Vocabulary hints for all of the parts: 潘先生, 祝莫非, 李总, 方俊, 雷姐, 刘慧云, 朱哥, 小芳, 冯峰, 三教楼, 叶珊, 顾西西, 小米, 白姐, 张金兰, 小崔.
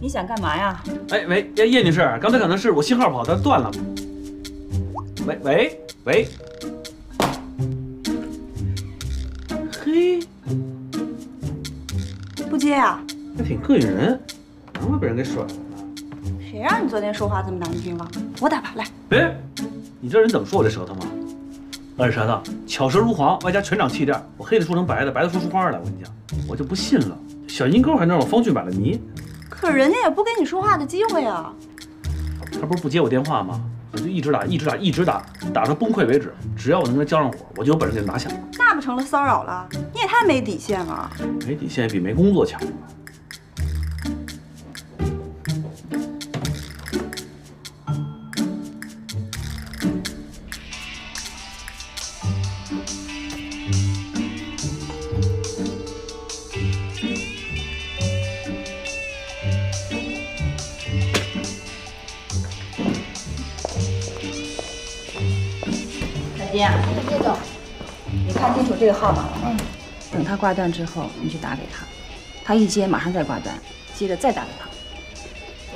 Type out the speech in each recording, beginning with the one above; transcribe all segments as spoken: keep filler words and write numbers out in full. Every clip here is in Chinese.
你想干嘛呀？哎喂，叶叶女士，刚才可能是我信号不好，它断了。喂喂喂！嘿，不接呀、啊？还挺膈应人，难怪被人给甩了呢。谁让你昨天说话这么难听了？我打吧，来。哎，你知道人怎么说我这舌头吗？ 二舌头，巧舌如簧，外加全掌气垫，我黑的说成白的，白的说出花来。我跟你讲，我就不信了，小阴沟还能让我方俊买了泥。可人家也不给你说话的机会啊！他不是不接我电话吗？我就一直打，一直打，一直打，打到崩溃为止。只要我能跟他交上火，我就有本事给他拿下。那不成了骚扰了？你也太没底线了！没底线比没工作强。 叶总，你看清楚这个号码了吗？等他挂断之后，你去打给他，他一接马上再挂断，接着再打给他。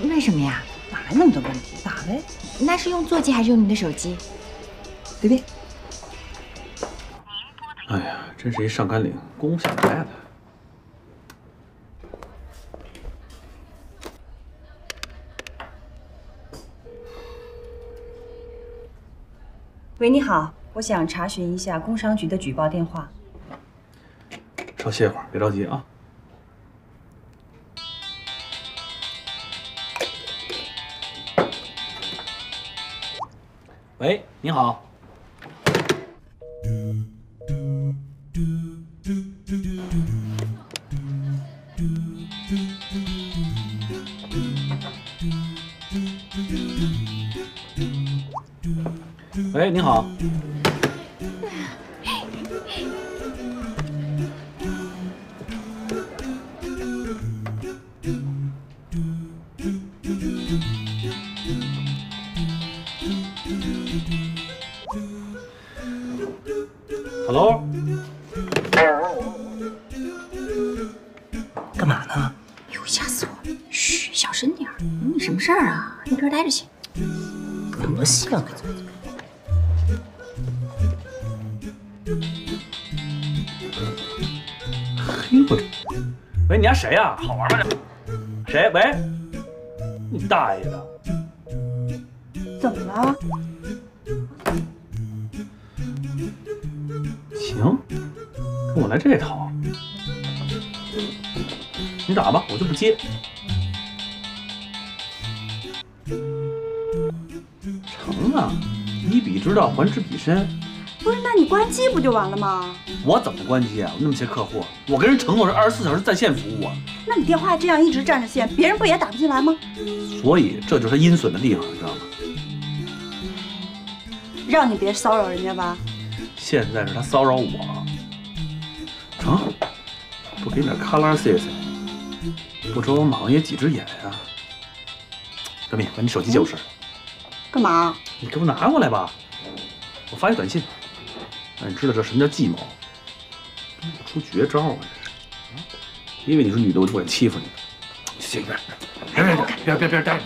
为什么呀？哪来那么多问题？打呗。那是用座机还是用你的手机？随便。哎呀，真是一上甘岭，攻不下来啊！ 喂，你好，我想查询一下工商局的举报电话。稍歇会儿，别着急啊。喂，你好。喂，你好。Hello。干嘛呢？哟，吓死我！嘘，小声点儿。你什么事儿啊？一边待着去。怎么像？ 喂，你家谁呀？好玩吗？谁？喂，你大爷的！怎么了？行，跟我来这套。你打吧，我就不接。成啊，以彼之道还之彼身。 不是，那你关机不就完了吗？我怎么关机啊？我那么些客户，我跟人承诺是二十四小时在线服务啊。那你电话这样一直占着线，别人不也打不进来吗？所以这就是阴损的地方，你知道吗？让你别骚扰人家吧。现在是他骚扰我。成，不给你点卡拉塞塞，不瞅我忙也几只眼啊。闺蜜，把你手机借我使。干嘛？你给我拿过来吧，我发一短信。 那你知道这什么叫计谋？出绝招啊！这是，因为你是女的，我就敢欺负你。去一边，别别别别别别！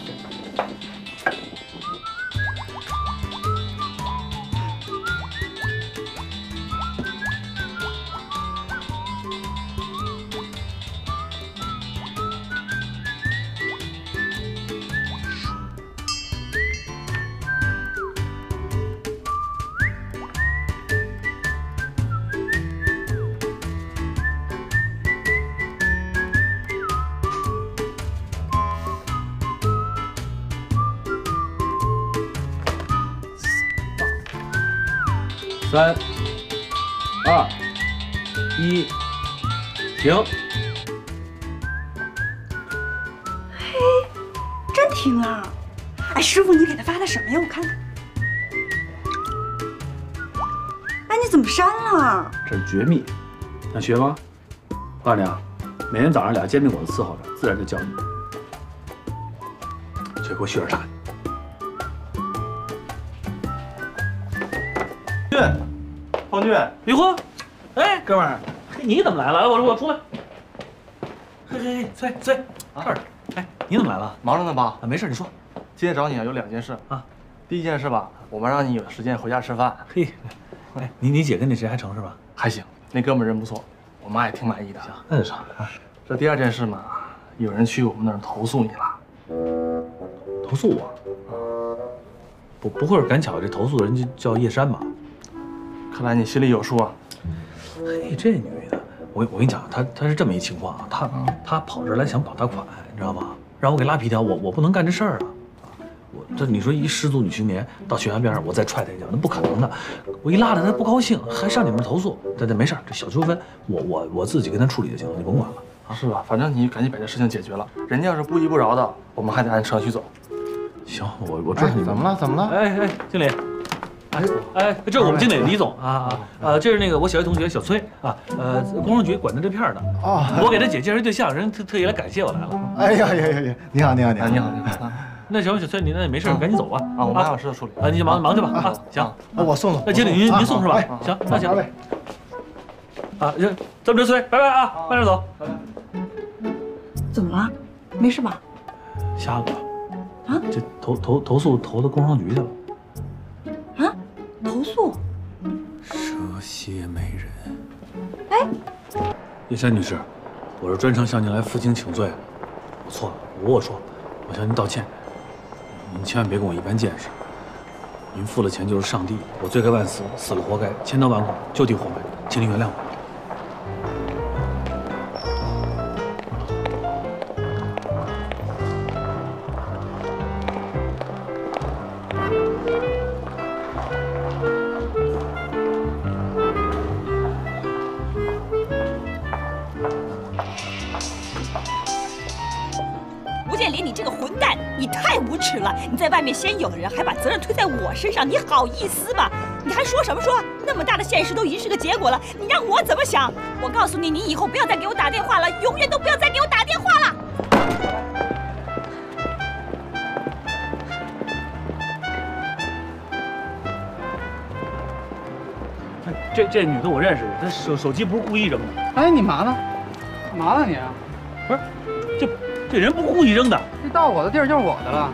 三、二、一，停！嘿，真停了！哎，师傅，你给他发的什么呀？我看看。哎，你怎么删了？这是绝密，想学吗？我告诉你啊，每天早上俩煎饼果子伺候着，自然就教你。去，给我续点茶。 方俊，离婚！哎，哥们儿，你怎么来了？我我出来。崔崔，这儿，哎，你怎么来了？忙着呢吧？啊，没事，你说。今天找你啊，有两件事啊。第一件事吧，我们让你有时间回家吃饭。嘿，哎，你你姐跟你谁还成是吧？还行，那哥们人不错，我妈也挺满意的。行，那就成。这第二件事嘛，有人去我们那儿投诉你了。投诉我？啊，不不会是赶巧这投诉的人就叫叶珊吧？看来你心里有数啊。嘿，这女的。 我我跟你讲，他他是这么一情况啊，他他跑这儿来想保大款，你知道吗？让我给拉皮条，我我不能干这事儿啊！我这你说一失足女青年到悬崖边上，我再踹他一脚，那不可能的。我一拉他，他不高兴，还上你们投诉。但但没事儿，这小纠纷，我我我自己跟他处理就行了，你甭管了啊。是吧？反正你赶紧把这事情解决了。人家要是不依不饶的，我们还得按程序走。行，我我知道你怎么了？怎么了？哎哎，经理。 哎哎，这是我们经理李总啊啊，这是那个我小学同学小崔啊，呃，工商局管他这片的啊，我给他姐介绍对象，人特特意来感谢我来了。哎呀呀呀呀！你好你好你好你好你好。那行，小崔，你那也没事，赶紧走吧。啊，我马上有事处理。啊，你就忙忙去吧。啊，行，那我送送。那经理您您送是吧？行，那行呗。啊，行，这么着，崔，拜拜啊，慢点走。怎么了？没事吧？瞎了吧？啊？这投投投诉投到工商局去了。 投诉，蛇蝎美人。哎，叶珊女士，我是专程向您来负荆请罪，我错了，我我说，我向您道歉。您千万别跟我一般见识，您付了钱就是上帝，我罪该万死，死了活该，千刀万剐，就地活埋，请您原谅我。 外面先有的人还把责任推在我身上，你好意思吗？你还说什么说？那么大的现实都已经是个结果了，你让我怎么想？我告诉你，你以后不要再给我打电话了，永远都不要再给我打电话了。这这女的我认识，她手手机不是故意扔的。哎，你麻了？干嘛了你啊？不是，这这人不故意扔的，这到我的地儿就是我的了。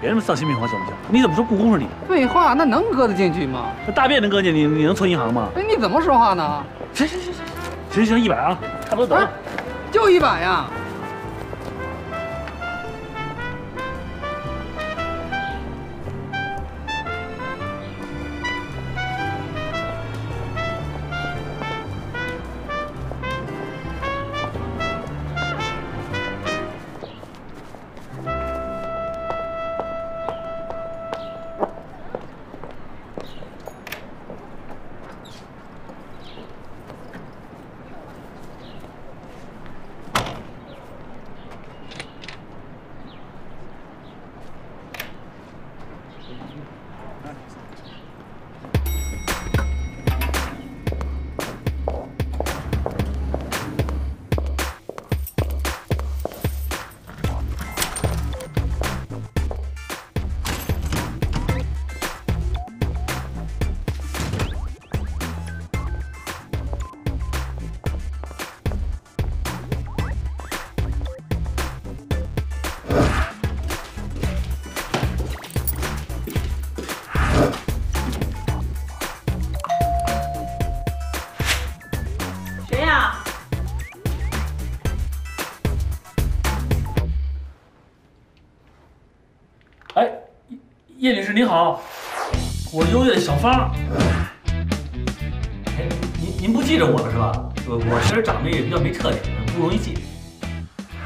别这么丧心病狂行不行？你怎么说故宫是你？废话，那能搁得进去吗？那大便能搁进去，你能存银行吗？哎，你怎么说话呢？行行行行行行，一百啊，差不多得了，就一百呀。叶女士您好，我优越小芳。哎，您您不记着我了是吧？我我其实长得也比较没特点，不容易记。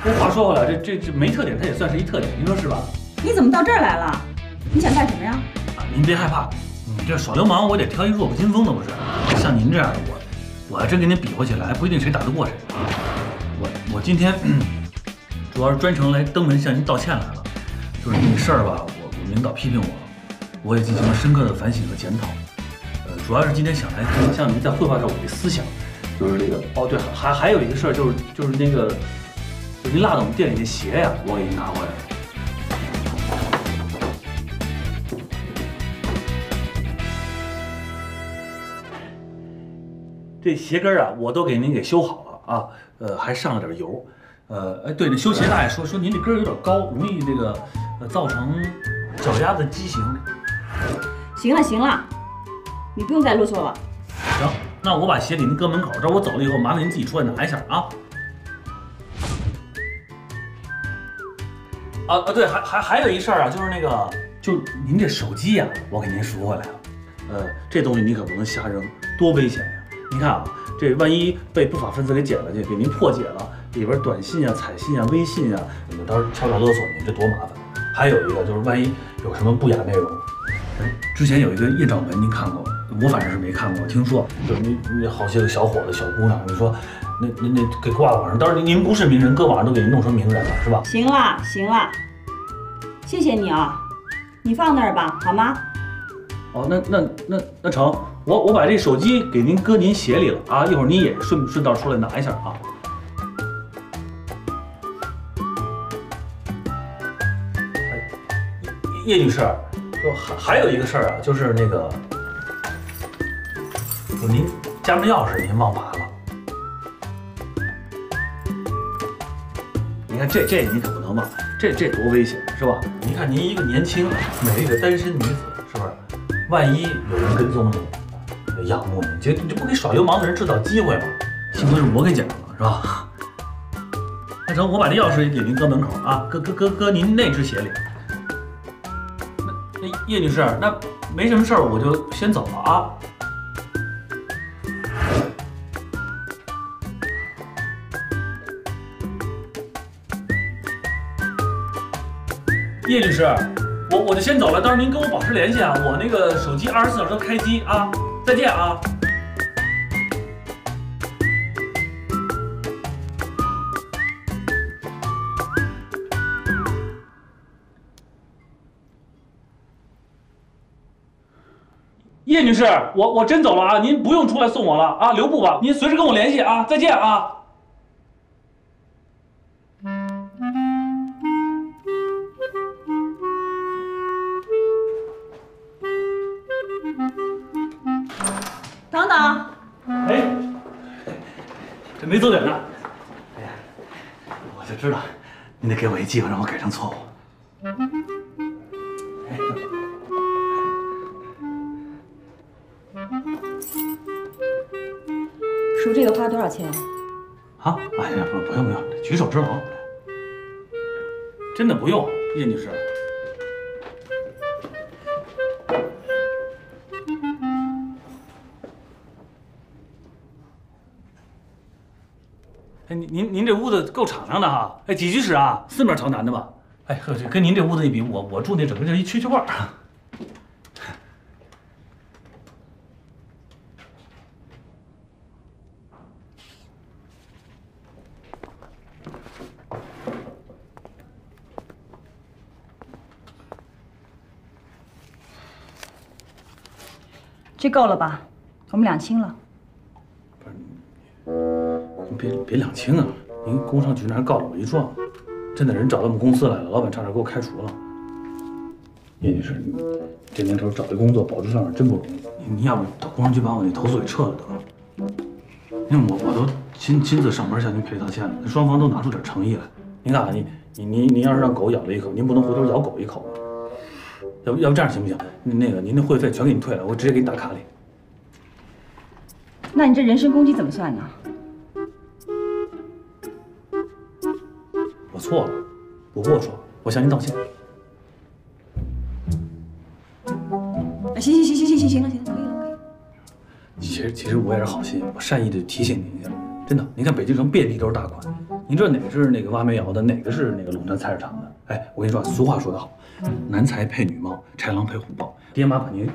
不过话说回来，这这这没特点，它也算是一特点，您说是吧？你怎么到这儿来了？你想干什么呀？啊，您别害怕，你这耍流氓，我得挑一弱不禁风的不是？像您这样的我，我要真跟您比划起来，还不一定谁打得过谁。我我今天主要是专程来登门向您道歉来了，就是这个事儿吧。 领导批评我，我也进行了深刻的反省和检讨。呃，主要是今天想来向您再汇报一下我的思想，就是那个哦对，还还有一个事儿就是就是那个，就您落到我们店里的鞋呀，我给您拿回来了。这鞋跟啊，我都给您给修好了啊，呃，还上了点油。呃，哎，对，那修鞋大爷说说您这跟儿有点高，容易这个呃造成脚丫子畸形。行了行了，你不用再啰嗦了。行，那我把鞋给您搁门口，这我走了以后，麻烦您自己出来拿一下啊。啊啊，对，还还还有一事儿啊，就是那个，就您这手机呀、啊，我给您赎回来了。呃，这东西你可不能瞎扔，多危险呀、啊！您看啊，这万一被不法分子给捡了去，给您破解了，里边短信呀、啊、彩信呀、啊、微信呀、啊，你们到时候敲诈勒索您，这多麻烦！还有一个就是，万一有什么不雅内容，之前有一个艳照门，您看过吗？我反正是没看过，听说有那那好些个小伙子、小姑娘，你说那那那给挂网上，当然您不是名人，搁网上都给您弄成名人了，是吧？行了行了，谢谢你啊，你放那儿吧，好吗？哦，那那那那成，我我把这手机给您搁您鞋里了啊，一会儿您也顺顺道出来拿一下啊。哎、叶女士，就还还有一个事儿啊，就是那个。您家门钥匙您忘拔了，你看这这您可不能忘，这这多危险是吧？您看您一个年轻美丽的单身女子，是不是？万一有人跟踪你、仰慕你，这你这不给耍流氓的人制造机会吗？幸亏是我给捡着了，是吧？那成，我把这钥匙给您搁门口啊，搁搁搁搁您那只鞋里。那那叶女士，那没什么事儿，我就先走了啊。叶律师，我我就先走了，到时候您跟我保持联系啊，我那个手机二十四小时都开机啊，再见啊。叶女士，我我真走了啊，您不用出来送我了啊，留步吧，您随时跟我联系啊，再见啊。等等，哎，这没走远呢。哎呀，我就知道，你得给我一机会让我改正错误。哎，赎这个花多少钱？啊？哎呀，不，不用不用，举手之劳，真的不用，叶女士。哎，您您您这屋子够敞亮的哈！哎，几居室啊？四面朝南的吧？哎，呵，跟您这屋子一比，我我住那整个就一蛐蛐罐儿。这够了吧？我们两清了。别别两清啊！您工商局那儿告了我一状，真的人找到我们公司来了，老板差点给我开除了。叶女士，这年头找一工作保住上面真不容易，您要不到工商局把我那投诉给撤了得了？那我我都亲亲自上门向您赔礼道歉了，双方都拿出点诚意来。您看看，您您您您要是让狗咬了一口，您不能回头咬狗一口吧？要不要不这样行不行？那个您的会费全给你退了，我直接给你打卡里。那你这人身攻击怎么算呢？我错了，我不说，我向您道歉。哎，行行行行行行行了行了，可以了可以了。其实其实我也是好心，我善意的提醒您一下，真的，您看北京城遍地都是大款，您知道哪个是那个挖煤窑的，哪个是那个龙山菜市场的？哎，我跟你说，俗话说得好，男才配女貌，豺狼配虎豹。爹妈把您，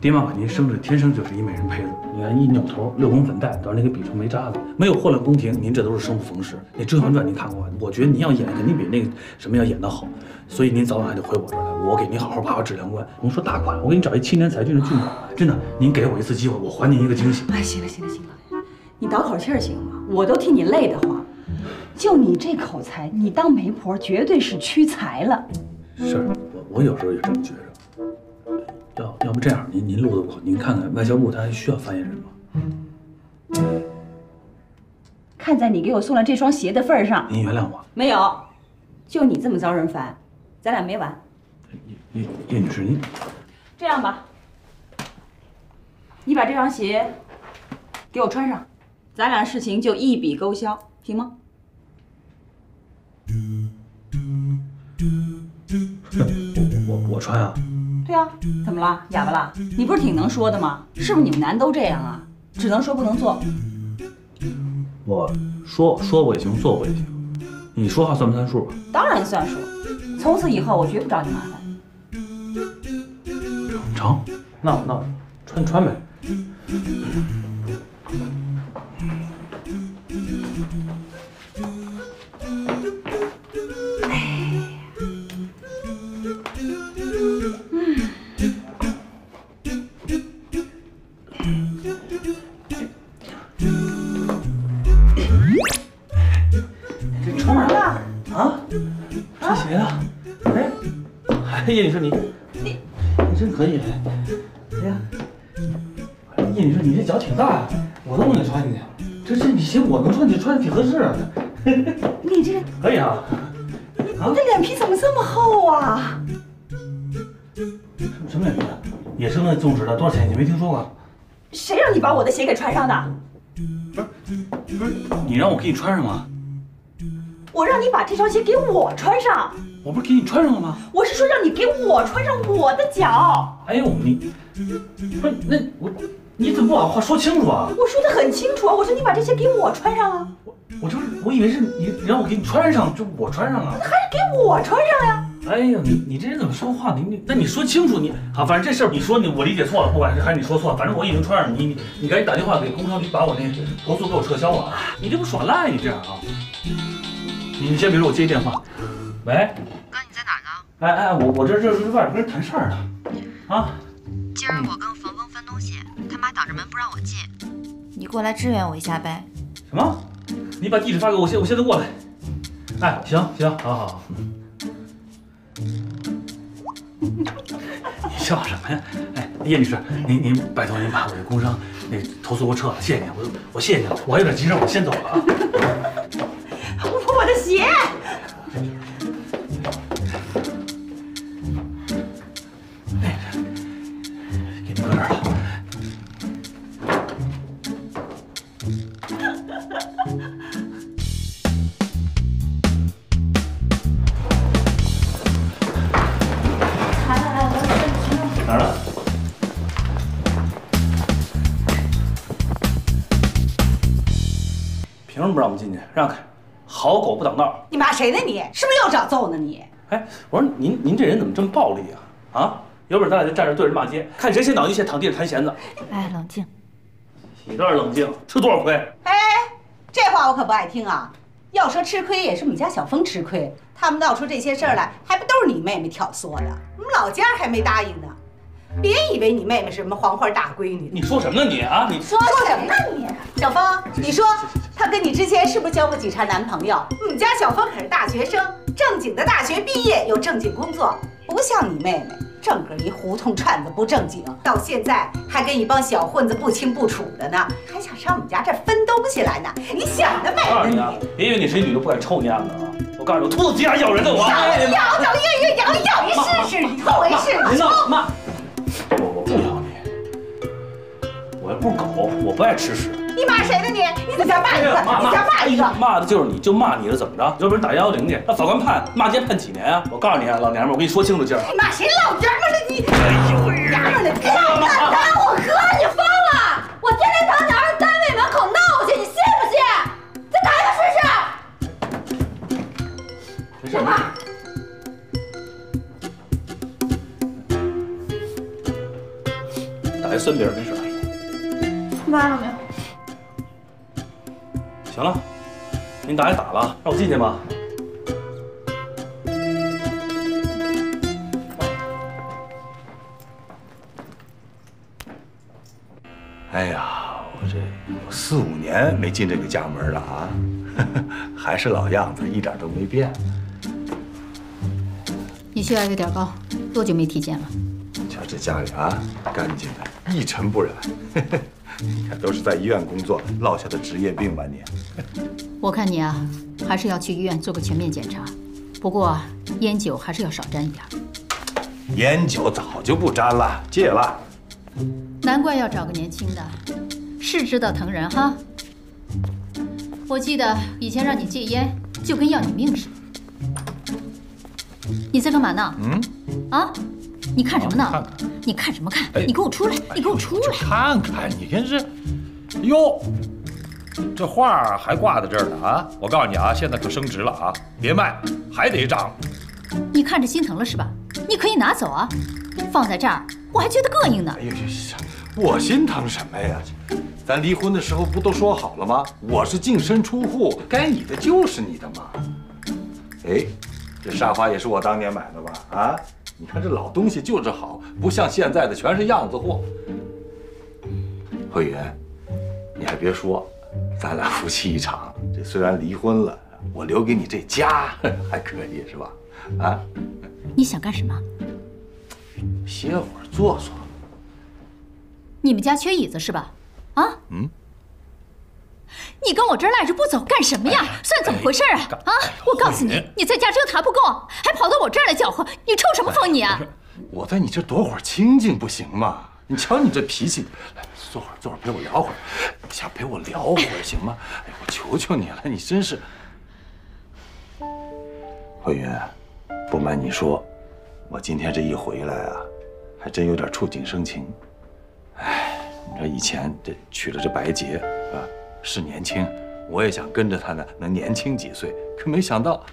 爹妈把您生着，天生就是一美人胚子。你看一扭头，六宫粉黛，到时候您给比成煤渣子，没有祸乱宫廷，您这都是生不逢时。那《甄嬛传》您看过吧？我觉得您要演，肯定比那个什么要演得好，所以您早晚还得回我这儿来，我给您好好把把质量关。您说大款，我给你找一青年才俊的俊款，真的，您给我一次机会，我还您一个惊喜。哎，行了行了行了，你倒口气儿行吗？我都替你累得慌，就你这口才，你当媒婆绝对是屈才了。是，我我有时候也这么觉着。要要不这样，您您录的我，您看看外交部他还需要发言人吗？看在你给我送了这双鞋的份上，您原谅我。没有，就你这么招人烦，咱俩没完。叶叶叶女士，您这样吧，你把这双鞋给我穿上，咱俩事情就一笔勾销，行吗？ 我我穿啊？对啊，怎么了？哑巴了？你不是挺能说的吗？是不是你们男都这样啊？只能说不能做。我说说我也行，做我也行。你说话算不算数？当然算数。从此以后我绝不找你麻烦。成，那那穿穿呗。叶女士，你你你真可以！哎呀，叶女士，你这脚挺大呀，我都不能穿进去。这这，你鞋我能穿，你穿着挺合适啊。你这可以啊！啊，你的脸皮怎么这么厚啊？什么脸皮啊？野生的种植的，多少钱？你没听说过？谁让你把我的鞋给穿上的？不是不是，你让我给你穿上吗？我让你把这双鞋给我穿上。 我不是给你穿上了吗？我是说让你给我穿上我的脚。哎呦，你不是那我，你怎么不把话说清楚啊？我说的很清楚啊，我说你把这些给我穿上啊。我我就是我以为是你让我给你穿上，就我穿上了。还是给我穿上呀、啊？哎呀，你你这人怎么说话？你你那你说清楚你好，反正这事儿你说你我理解错了，不管是还是你说错了，反正我已经穿上了。你你你赶紧打电话给工商局，把我那投诉给我撤销了啊！你这不耍赖，你这样啊？你你先别说，我接一电话。 喂，哥，你在哪呢？哎哎，我我这这这外边跟人谈事儿呢，啊！今儿我跟冯峰分东西，他妈挡着门不让我进，你过来支援我一下呗。什么？你把地址发给我，我现我现在过来。哎，行行，好好好。你笑什么呀？哎，叶女士，您您拜托您把我这工伤那投诉给我撤了，谢谢您，我我谢谢您，我还有点急事，我先走了啊。我的鞋。 凭什么不让我们进去？让开！好狗不挡道！你骂谁呢你？你是不是又找揍呢你？哎，我说您您这人怎么这么暴力啊？啊，有本事咱俩就站着对着骂街，看谁先倒一先躺地上弹弦子。哎，冷静！你倒是冷静，吃多少亏？哎，这话我可不爱听啊！要说吃亏，也是我们家小峰吃亏，他们闹出这些事儿来，还不都是你妹妹挑唆的？我们老家还没答应呢。别以为你妹妹是什么黄花大闺女！你说什么呢你啊？你说什么呢你？小峰，你说。 他跟你之前是不是交过几茬男朋友？我们家小峰可是大学生，正经的大学毕业，有正经工作，不像你妹妹，正个一胡同串子不正经，到现在还跟一帮小混子不清不楚的呢，还想上我们家这分东西来呢？你想得美呢你！啊、别以为你是一女的不敢抽你案子啊！我告诉你，我兔子急眼咬人的我，咬咬咬咬咬咬一试试，你痛一试。别闹，妈，我我不咬你，我又不是狗，我不爱吃屎。 你骂谁呢你？你怎么骂一个？你想骂一个？骂的就是你，就骂你了，怎么着？要不然打幺幺零去，让法官判骂街判几年啊？我告诉你啊，老娘们，我跟你说清楚劲儿。你骂谁老娘们了你？哎呦，娘们了！你老干打我哥，你疯了！我天天躺在儿子单位门口闹去，你信不信？再打一个试试。没事。 打一孙膘没事。完了没有？ 行了，您打也打了，让我进去吧。哎呀，我这我四五年没进这个家门了啊，还是老样子，一点都没变。你血压有点高，多久没体检了？你瞧这家里啊，干净的，一尘不染。你看都是在医院工作落下的职业病吧你？我看你啊，还是要去医院做个全面检查。不过烟酒还是要少沾一点。烟酒早就不沾了，戒了。难怪要找个年轻的，是知道疼人哈。我记得以前让你戒烟，就跟要你命似的。你在干嘛呢？嗯？啊？ 你看什么呢？看看你看什么看？哎、你给我出来！哎、你给我出来！看看你真是，哟，这画还挂在这儿呢啊！我告诉你啊，现在可升值了啊，别卖，还得涨。你看着心疼了是吧？你可以拿走啊，放在这儿我还觉得膈应呢。哎呦，我心疼什么呀？咱离婚的时候不都说好了吗？我是净身出户，该你的就是你的嘛。哎，这沙发也是我当年买的吧？啊？ 你看这老东西就是好，不像现在的全是样子货。慧云，你还别说，咱俩夫妻一场。这虽然离婚了，我留给你这家还可以是吧？啊？你想干什么？歇会儿坐坐。你们家缺椅子是吧？啊？嗯。你跟我这儿赖着不走干什么呀？算怎么回事啊？啊！我告诉你，你在家折腾还不够，还跑到我这儿来搅和，你抽什么风你啊？我在你这躲会儿清静不行吗？你瞧你这脾气，来坐会儿，坐会儿陪我聊会儿，你想陪我聊会儿行吗？哎，我求求你了，你真是。慧云，不瞒你说，我今天这一回来啊，还真有点触景生情。哎，你说以前这娶了这白洁啊。 是年轻，我也想跟着他呢，能年轻几岁。可没想到，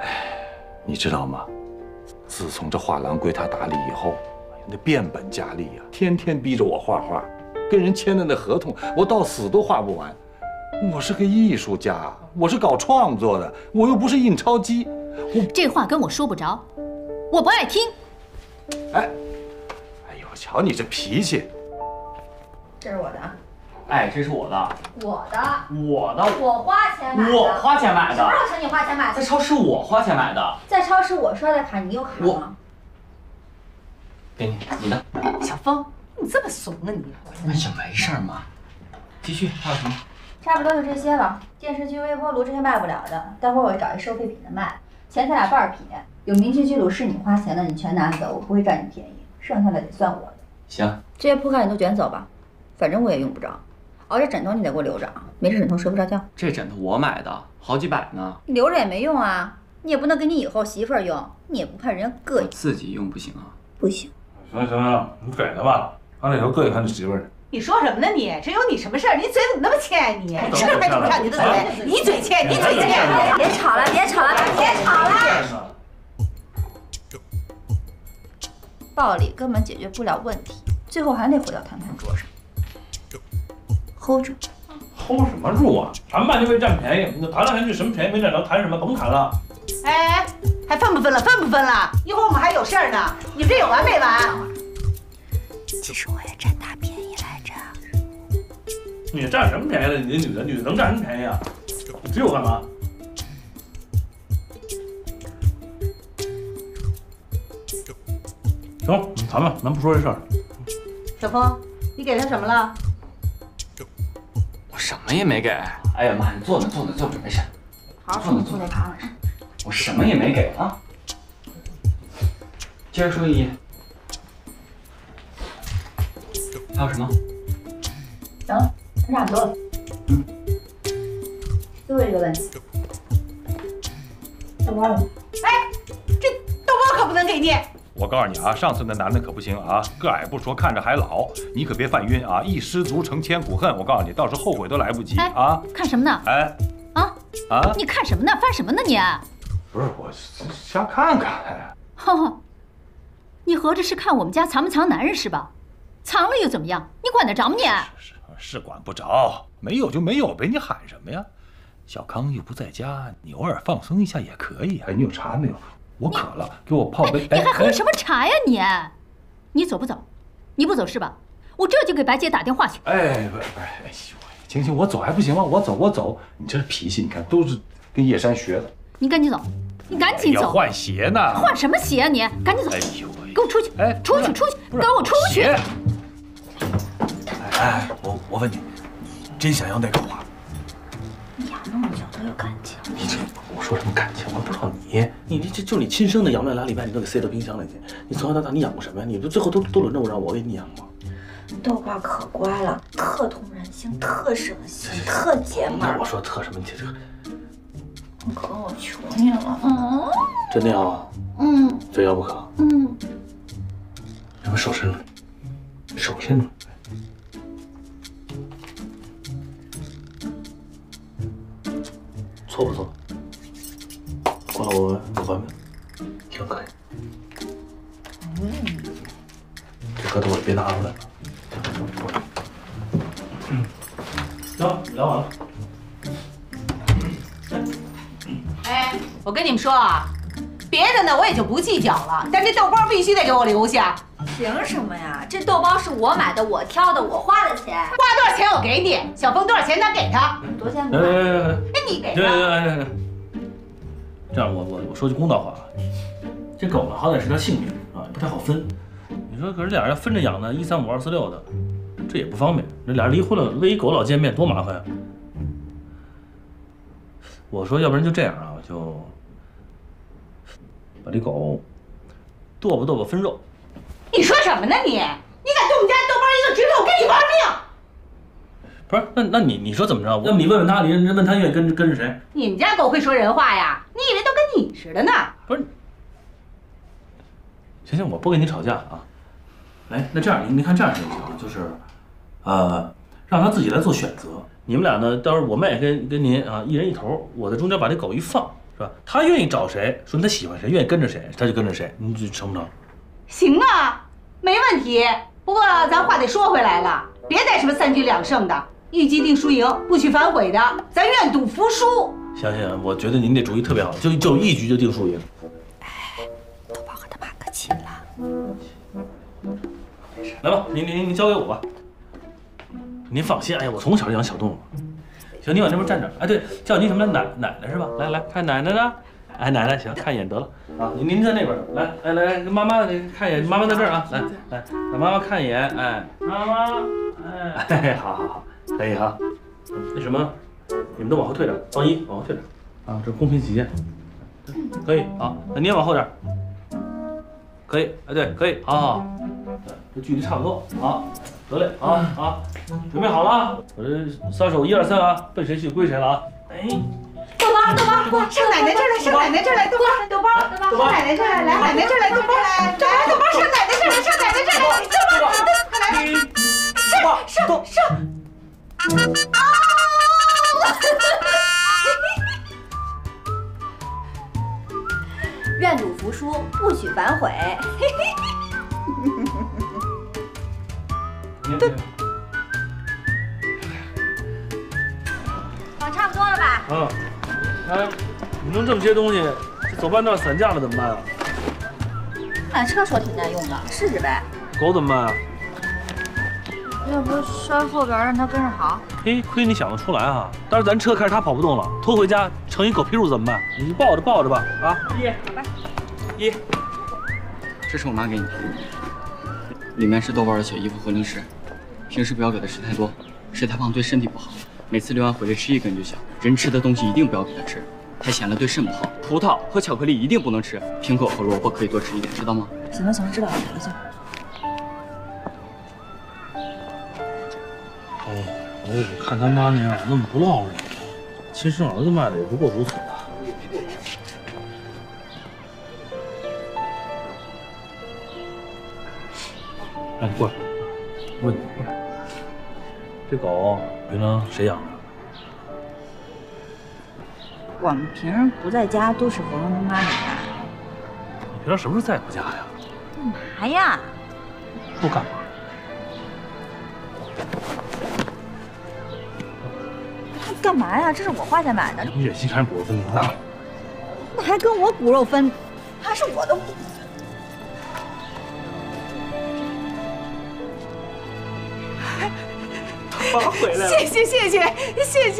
哎，你知道吗？自从这画廊归他打理以后，那变本加厉呀、啊，天天逼着我画画，跟人签的那合同，我到死都画不完。我是个艺术家，我是搞创作的，我又不是印钞机。我这话跟我说不着，我不爱听。哎，哎呦，瞧你这脾气！这是我的啊。 哎，这是我的，我的，我的，我花钱买的，我花钱买的，什么时候是你花钱买的？在超市我花钱买的，在超市我刷的卡，你有卡吗？给你，你的。小峰，你这么怂啊你？没事没事嘛，继续还有什么？差不多就这些了。电视剧、微波炉这些卖不了的，待会儿我找一收废品的卖，钱咱俩半品。有明星剧组是你花钱的，你全拿走，我不会占你便宜，剩下的得算我的。行，这些铺盖你都卷走吧，反正我也用不着。 哦，这枕头你得给我留着啊，没这枕头睡不着觉。这枕头我买的，好几百呢。留着也没用啊，你也不能给你以后媳妇儿用，你也不怕人家膈应。自己用不行啊？不行。行了行了，你给他吧，他那时候膈应他的媳妇儿。你说什么呢你？这有你什么事儿？你嘴怎么那么欠你？你这还顶不上你的嘴？你嘴欠，你嘴欠。别吵了，别吵了，别吵了。暴力根本解决不了问题，最后还得回到谈判桌上。 hold 住 ，hold 什么住啊？谈判就为占便宜，你谈来谈去什么便宜没占着，谈什么甭谈了。哎，还分不分了？分不分了？一会儿我们还有事儿呢，你们这有完没完？其实我也占大便宜来着。你占什么便宜了？你这女的，女的能占什么便宜啊？你追我干嘛？行，你谈吧，咱不说这事儿。小峰，你给他什么了？ 我什么也没给。哎呀妈，你坐那坐那坐那，没事。好，坐那坐那躺着。我什么也没给啊。接着说一。还有什么？行了，差不多了。嗯。最后一个问题。豆包呢？哎，这豆包可不能给你。 我告诉你啊，上次那男的可不行啊，个矮不说，看着还老，你可别犯晕啊！一失足成千古恨，我告诉你，到时候后悔都来不及啊！看什么呢？哎，啊啊！你看什么呢？翻什么呢你？不是我瞎看看。哦，你合着是看我们家藏不藏男人是吧？藏了又怎么样？你管得着吗你？是是管不着，没有就没有呗，你喊什么呀？小康又不在家，你偶尔放松一下也可以啊。哎，你有茶没有？ 我渴了，给我泡杯。你还喝什么茶呀你？你走不走？你不走是吧？我这就给白姐打电话去。哎，不是不是，哎呦，晴晴，我走还不行吗？我走我走，你这脾气，你看都是跟叶珊学的。你赶紧走，你赶紧走。要换鞋呢？换什么鞋啊你？赶紧走！哎呦，给我出去！哎，出去出去！给我出去！哎，哎，我我问你，真想要那个花？你俩那么久都有感情？你这我说什么感情？我不知道你，你这就就你亲生的养了俩礼拜，你都给塞到冰箱里去。你从小到大你养过什么呀？你不最后都都轮着我让我给你养吗？豆瓣可乖了，特通人性，特省心，特解闷。我说特什么？你这这。 可我求你了，嗯，真的要啊，嗯，非要不可，嗯，你们手伸出来，手伸出来，错不错？过来我闻，我闻闻，挺可以。嗯，这疙瘩我别拿出来了。嗯，聊聊完了。 我跟你们说啊，别的呢我也就不计较了，但这豆包必须得给我留下。凭什么呀？这豆包是我买的，我挑的，我花的钱。花多少钱我给你，小峰多少钱咱给他。多少钱？来来来来，哎，你给他。来来来来，这样我我我说句公道话啊，这狗呢好歹是条性命啊，不太好分。你说可是俩人分着养呢，一三五二四六的，这也不方便。这俩人离婚了，喂一狗老见面多麻烦呀。我说要不然就这样啊，我就。 把这狗剁吧剁吧分肉。你说什么呢你？你敢动我们家豆包一个指头，我跟你玩命！不是，那那你你说怎么着？要不你问问他，你问他愿意跟跟着谁？你们家狗会说人话呀？你以为都跟你似的呢？不是。行行，我不跟你吵架啊。来，那这样您您看这样行不行？就是，呃，让他自己来做选择。你们俩呢，到时候我们也跟跟您啊，一人一头，我在中间把这狗一放。 是吧？他愿意找谁，说他喜欢谁，愿意跟着谁，他就跟着谁，你这成不成？行啊，没问题。不过咱话得说回来了，别带什么三局两胜的，一局定输赢，不许反悔的，咱愿赌服输。相信我，觉得您这主意特别好，就就一局就定输赢。哎，豆包和他妈可亲了。没事，来吧，您您您交给我吧。您放心，哎呀，我从小养小动物。 行，你往这边站着。哎，对，叫您什么来？奶奶奶是吧？来来，看奶奶呢。哎，奶奶，行，看一眼得了。啊，您您在那边。来，哎来来，妈妈看一眼，妈妈在这儿啊。来来，让妈妈看一眼。哎，妈妈，哎，好好好，可以啊。那什么，你们都往后退点，放一往后退点。啊，这公平起见。可以，好，那您往后点。可以，哎对，可以，好好。对，这距离差不多，好。 得嘞，啊啊，准备好了，我这撒手一二三啊，奔谁去归谁了啊！哎，豆包豆包，过上奶奶这儿来，上奶奶这儿来，豆包豆包豆包，上奶奶这儿来，来奶奶这儿来，豆包来，豆包豆包上奶奶这儿来，上奶奶这儿来，豆包豆包来，上上上！啊！愿赌服输，不许反悔。 对，啊，差不多了吧？嗯，哎，你弄这么些东西，走半道散架了怎么办啊？俺车说挺耐用的，试试呗。狗怎么办啊？要不拴后边，让它跟上跑。嘿，亏你想得出来啊！但是咱车开着它跑不动了，拖回家成一狗屁股怎么办？你抱着抱着吧，啊！一，好吧。一，这是我妈给你的，里面是豆包的小衣服和零食。 平时不要给它吃太多，吃太胖对身体不好。每次遛完回来吃一根就行。人吃的东西一定不要给它吃，太咸了对肾不好。葡萄和巧克力一定不能吃，苹果和萝卜可以多吃一点，知道吗？行了行了，知道了，回去。哎，我也得看他妈那样，那么不落实。亲生儿子卖的也不过如此吧。 哎，过来，问你过来。 这狗平常谁养的？我们平时不在家，都是冯他妈在家。你平常什么时候在不家呀？干嘛呀？不干嘛。干嘛呀？这是我花钱买的。你忍心看人骨肉分离啊？那还跟我骨肉分？还是我的骨。 回来了，谢谢谢谢谢谢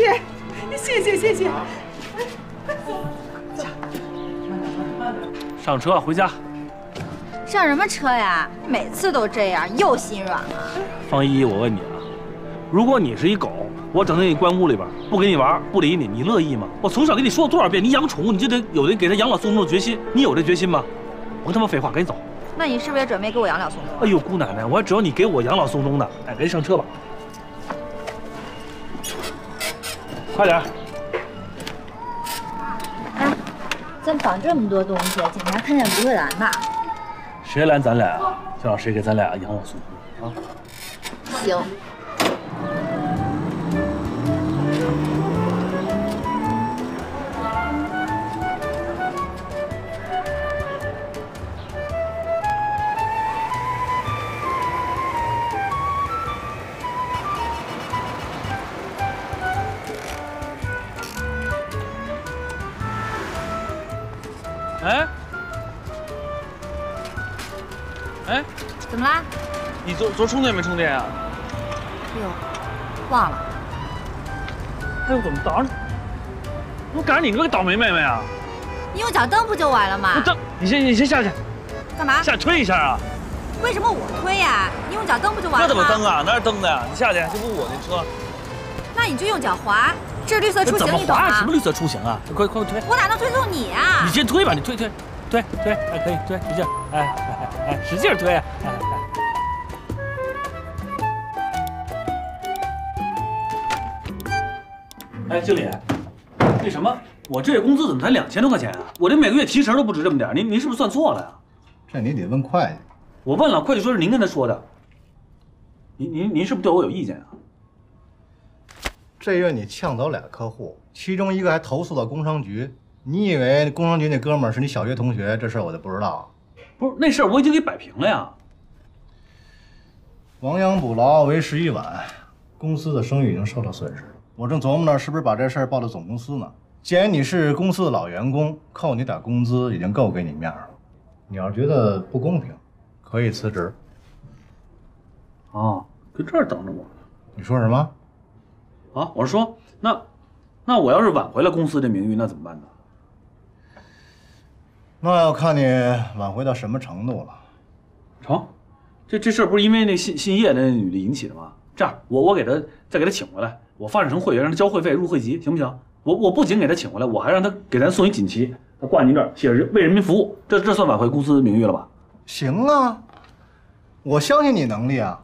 谢谢谢谢。上车回家。上什么车呀？每次都这样，又心软了。方一，我问你啊，如果你是一狗，我整天给你关屋里边，不跟你玩，不理你，你乐意吗？我从小跟你说了多少遍，你养宠物你就得有这给它养老送终的决心，你有这决心吗？甭他妈废话，赶紧走。那你是不是也准备给我养老送终？哎呦，姑奶奶，我还指望你给我养老送终呢。哎，赶紧上车吧，快点。哎，咱绑这么多东西，警察看见不会拦吧？谁拦咱俩啊？就让谁给咱俩养老送终啊？行。 哎，哎，怎么啦？你昨昨充电没充电啊？哎呦，忘了。哎呦，怎么早上？我赶上你这个倒霉妹妹啊！你用脚蹬不就完了吗？蹬，你先你先下去。干嘛？下推一下啊！为什么我推呀？你用脚蹬不就完了吗？那怎么蹬啊？哪是蹬的呀？你下去，这不我那车。那你就用脚滑。 这是绿色出行，你懂吗？什么绿色出行啊？快快推！我哪能推送你啊？你先推吧，你推推推推，哎，可以推，使劲，哎哎哎，使劲推，哎哎。哎，经理，那什么，我这月工资怎么才两千多块钱啊？我这每个月提成都不止这么点，您您是不是算错了呀？这你得问会计。我问了，会计说是您跟他说的。您您您是不是对我有意见啊？ 这月你呛走俩客户，其中一个还投诉到工商局。你以为工商局那哥们儿是你小学同学？这事儿我就不知道。不是那事儿我已经给摆平了呀。亡羊补牢为时已晚，公司的声誉已经受到损失了。我正琢磨着是不是把这事儿报到总公司呢。既然你是公司的老员工，扣你点工资已经够给你面了。你要是觉得不公平，可以辞职。哦，搁这儿等着我呢。你说什么？ 啊，我是说，那，那我要是挽回了公司的名誉，那怎么办呢？那要看你挽回到什么程度了。成，这这事儿不是因为那姓姓叶那女的引起的吗？这样，我我给她再给她请回来，我发展成会员，让她交会费入会籍，行不行？我我不仅给她请回来，我还让她给咱送一锦旗，她挂您这儿写着为人民服务，这这算挽回公司名誉了吧？行啊，我相信你能力啊，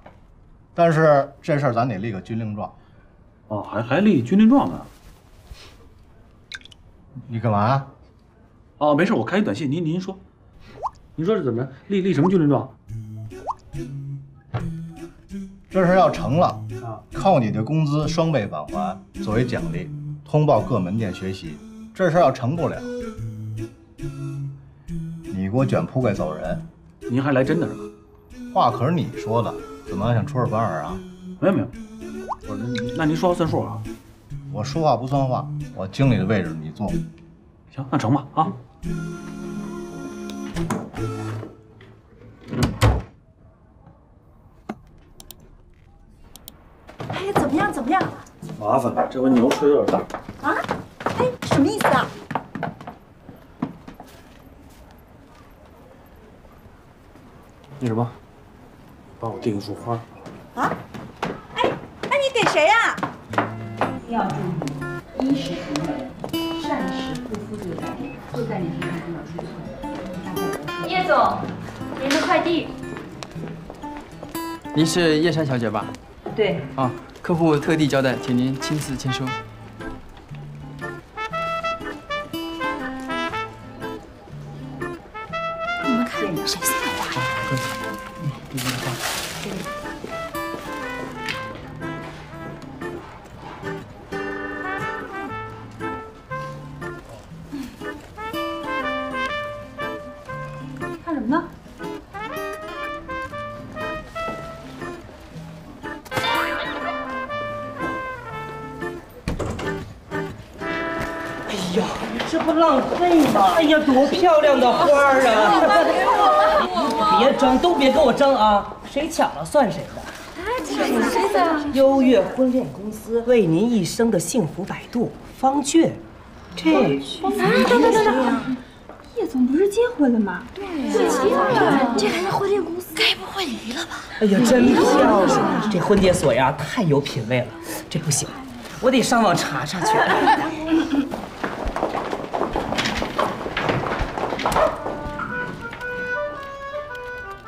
但是这事儿咱得立个军令状。 哦，还还立军令状呢？你干嘛？哦，没事，我看一短信。您您说，您说是怎么着？立立什么军令状？这事要成了啊，扣你的工资双倍返还作为奖励，通报各门店学习。这事要成不了，你给我卷铺盖走人。您还来真的是吧？话可是你说的，怎么想出尔反尔啊？没有没有。 我说，那您说话算数啊！我说话不算话，我经理的位置你坐。行，那成吧啊！哎，怎么样？怎么样？麻烦了，这回牛吹的有点大。啊？哎，什么意思啊？那什么，帮我订一束花。啊？ 给谁呀？要注意，衣食足为，膳食护肤以来，覆盖面积大多数错。叶总，您的快递。您是叶珊小姐吧？对。啊，客户特地交代，请您亲自签收。你们看，谁送的花？客气，嗯，给您花。谢谢。 哎呀，多漂亮的花儿啊！别争，都别跟我争啊！谁抢了算谁的。谁的？优越婚恋公司为您一生的幸福摆渡，方俊。这……等等等等，叶总不是结婚了吗？对呀，这还是婚恋公司，该不会离了吧？哎呀，真漂亮！这婚介所呀，太有品位了。这不行，我得上网查查去。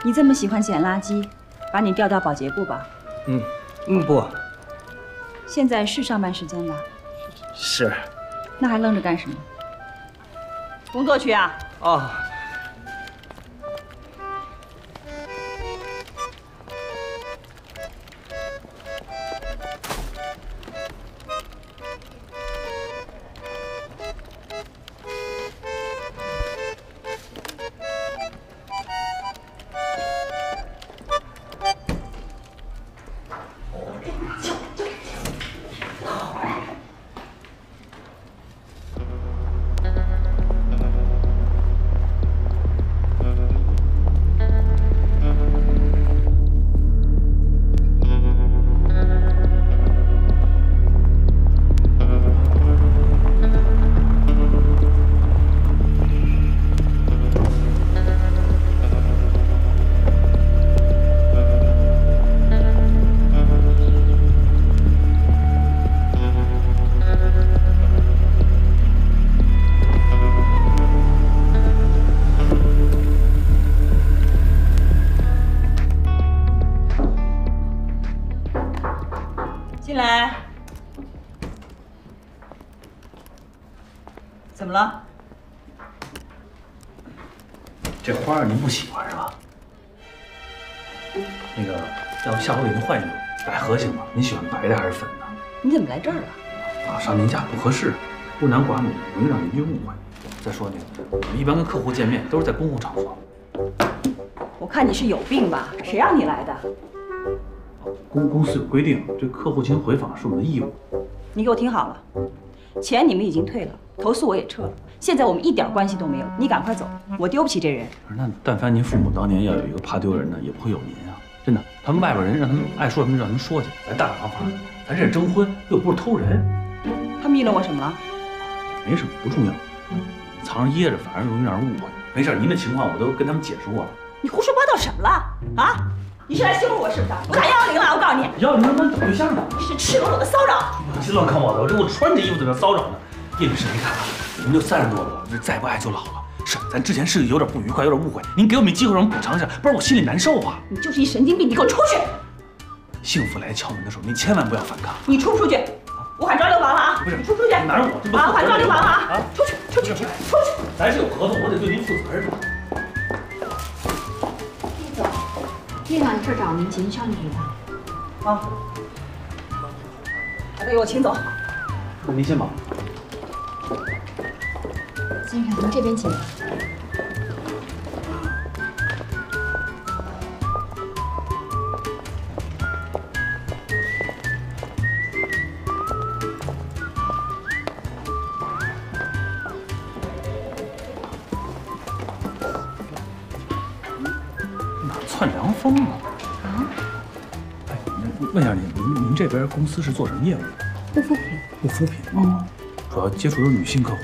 你这么喜欢捡垃圾，把你调到保洁部吧。嗯，嗯不。现在是上班时间吧？是。那还愣着干什么？ 工作去啊！哦，您不喜欢是吧？那个，要不下回给您换一种百合行吗？您喜欢白的还是粉的？你怎么来这儿了？啊，上您家不合适，孤男寡女容易让邻居误会。再说那个，我们一般跟客户见面都是在公共场所。我看你是有病吧？谁让你来的？公公司有规定，对客户进行回访是我们的义务。你给我听好了，钱你们已经退了，投诉我也撤了。 现在我们一点关系都没有，你赶快走，我丢不起这人。那但凡您父母当年要有一个怕丢人的，也不会有您啊！真的，他们外边人让他们爱说什么让他们说去，咱大大方方，咱这是征婚，又不是偷人。他们议论我什么了？没什么，不重要。藏着掖着反而容易让人误会。没事，您的情况我都跟他们解释过了。你胡说八道什么了？啊？你是来羞辱我是不是？我打幺幺零了，我告诉你，幺幺零他妈找对象呢？你是赤裸裸的骚扰！别乱看我了，我这我穿着衣服在那骚扰呢。叶女士，您看啊。 我们就三十多了，这再不爱就老了。是，咱之前是有点不愉快，有点误会。您给我们机会让我们补偿一下，不然我心里难受啊。你就是一神经病，你给我出去！幸福来敲门的时候，您千万不要反抗。你出不出去？我喊抓流氓了啊！不是，你出不出去？拿着我，这不啊！我喊抓流氓了啊！出去，出去，出去！咱是有合同，我得对您负责任。叶总，叶总有事找您，请您上去一趟。啊！把他给我请走。那您先忙。 先生，您这边请。哪窜凉风了？啊？哎，问一下您，您您这边公司是做什么业务的？护肤品。护肤品啊，主要接触都是女性客户。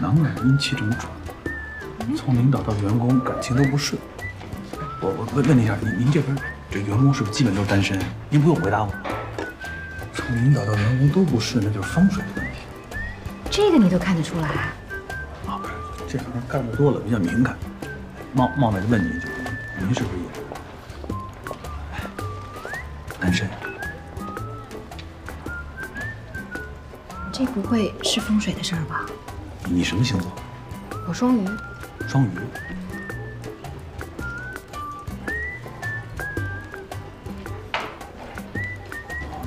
难怪阴气这么重，从领导到员工感情都不顺。我我问问您一下，您您这边这员工是不是基本都是单身？您不用回答我。从领导到员工都不顺，那就是风水的问题。这个你都看得出来啊？啊，不是，这行干得多了比较敏感。冒冒昧的问您一句，您是不是也单身？这不会是风水的事儿吧？ 你什么星座？我双鱼。双鱼。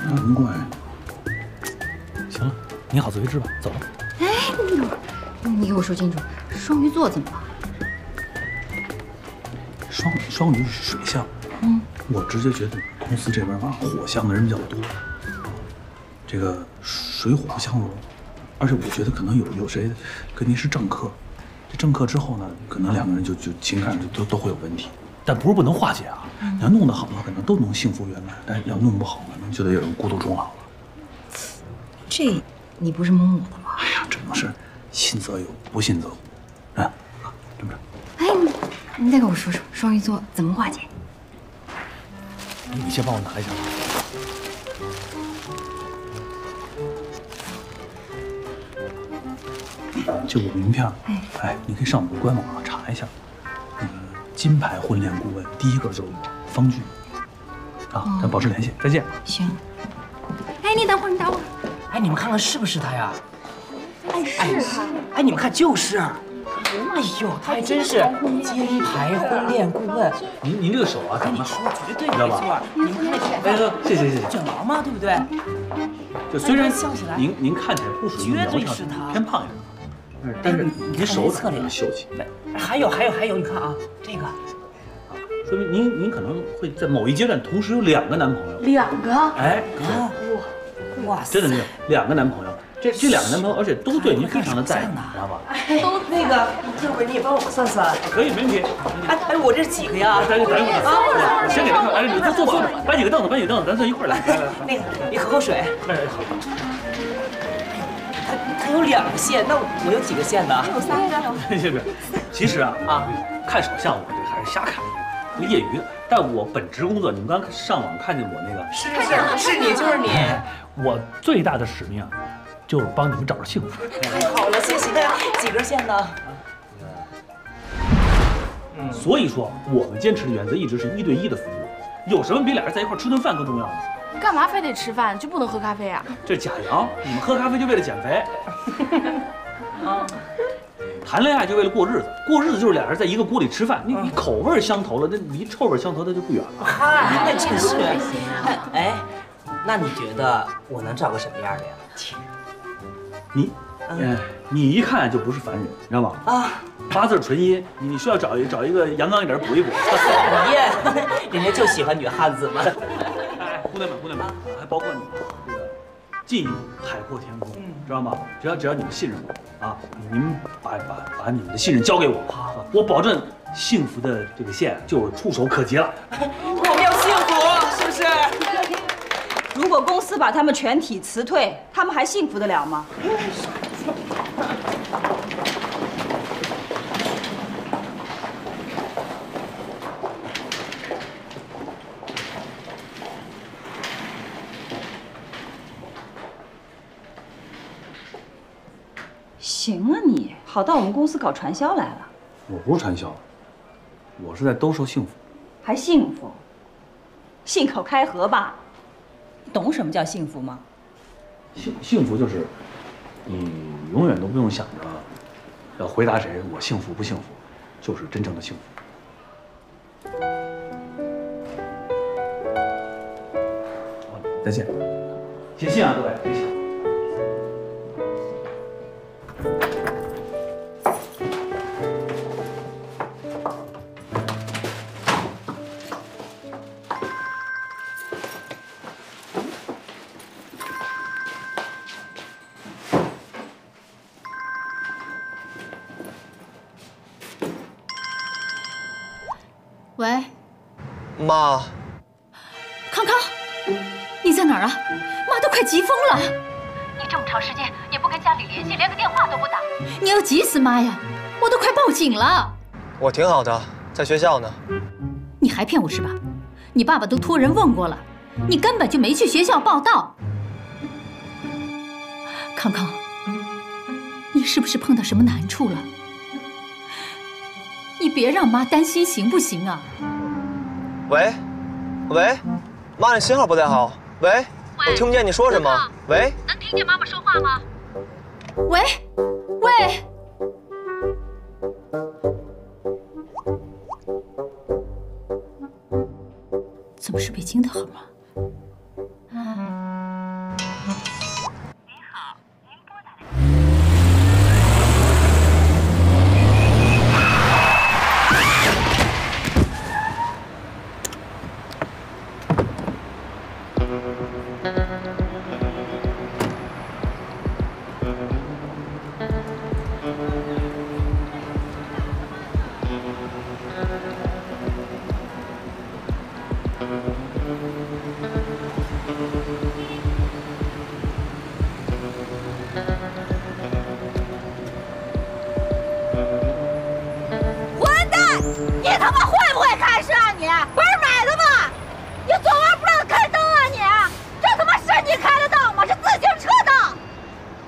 难怪。行了，你好自为之吧，走了。哎，你等会儿，你给我说清楚，双鱼座怎么了？双双鱼是水象。嗯。我直接觉得公司这边吧，火象的人比较多。这个水火不相容。 而且我觉得可能有有谁跟您是正客，这正客之后呢，可能两个人就就情感就都都会有问题，但不是不能化解啊。你要弄得好的话，可能都能幸福圆满；但要弄不好，可能就得有人孤独终老了。这你不是蒙我的吗？哎呀，这种事信则有，不信则无。啊，真不成。哎，你你再给我说说双鱼座怎么化解？你先帮我拿一下吧。 这个名片，哎，你可以上我们官网上查一下，那个金牌婚恋顾问，第一个就是我方剧，啊，咱保持联系，再见。行。哎，你等会儿，你等会儿。哎，你们看看是不是他呀？哎，是他。哎，你们看就是。哎呦，他还真是金牌婚恋顾问。您您这个手啊，怎么说绝对没错。你们看这，哎呦，谢谢谢谢。卷毛嘛，对不对？就虽然您您看起来不属于苗条，偏胖一点。 但是你的手侧脸秀气，还有还有还有，你看啊，这个，说明您您可能会在某一阶段同时有两个男朋友，两个，哎，哇哇，真的真的两个男朋友，这这两个男朋友，而且都对您非常的在意，知道吧？哎，都那个，这会儿你也帮我算算，可以，没问题。哎哎，我这是几个呀？咱咱啊，先给他看，哎，你坐吧，搬几个凳子，搬几个凳子，咱算一块儿来。那个，你喝口水。哎，好。 有两个线，那我有几个线呢？有三个。谢谢。其实啊啊，看手相我这还是瞎看，不业余。但我本职工作，你们刚上网看见我那个，是是是你就是你。我最大的使命就是帮你们找着幸福。太好了，谢谢。那几根线呢？嗯。所以说，我们坚持的原则一直是一对一的服务，有什么比俩人在一块吃顿饭更重要呢？ 干嘛非得吃饭就不能喝咖啡啊？这假洋，你们喝咖啡就为了减肥，啊，谈恋爱就为了过日子，过日子就是俩人在一个锅里吃饭，你你口味相投了，那离臭味相投的就不远了。嗨，那真是。哎，那你觉得我能找个什么样的呀？你，哎，你一看就不是凡人，你知道吗？啊，八字纯阴，你需要找一找一个阳刚一点补一补。讨厌，人家就喜欢女汉子嘛。 姑娘们，姑娘们，还包括你，这个技艺海阔天空，知道吗？只要只要你们信任我啊，你们把把把你们的信任交给我，我保证幸福的这个线就触手可及了。我们要幸福，是不是？如果公司把他们全体辞退，他们还幸福得了吗？行啊你，你好到我们公司搞传销来了。我不是传销，我是在兜售幸福。还幸福？信口开河吧？你懂什么叫幸福吗？幸幸福就是你永远都不用想着要回答谁我幸福不幸福，就是真正的幸福。好，再见。写信啊，各位，写信。 喂，妈，康康，你在哪儿啊？妈都快急疯了！你这么长时间也不跟家里联系，连个电话都不打，你要急死妈呀！我都快报警了。我挺好的，在学校呢。你还骗我是吧？你爸爸都托人问过了，你根本就没去学校报到。康康，你是不是碰到什么难处了？ 你别让妈担心，行不行啊？喂，喂，妈，你信号不太好。喂，我听不见你说什么。喂，能听见妈妈说话吗？喂，喂，怎么是北京的号码？啊。您好，您拨打的。 Thank you. 他妈会不会开车啊你？不是买的吗？你左弯不让开灯啊你！这他妈是你开的道吗？是自行车道，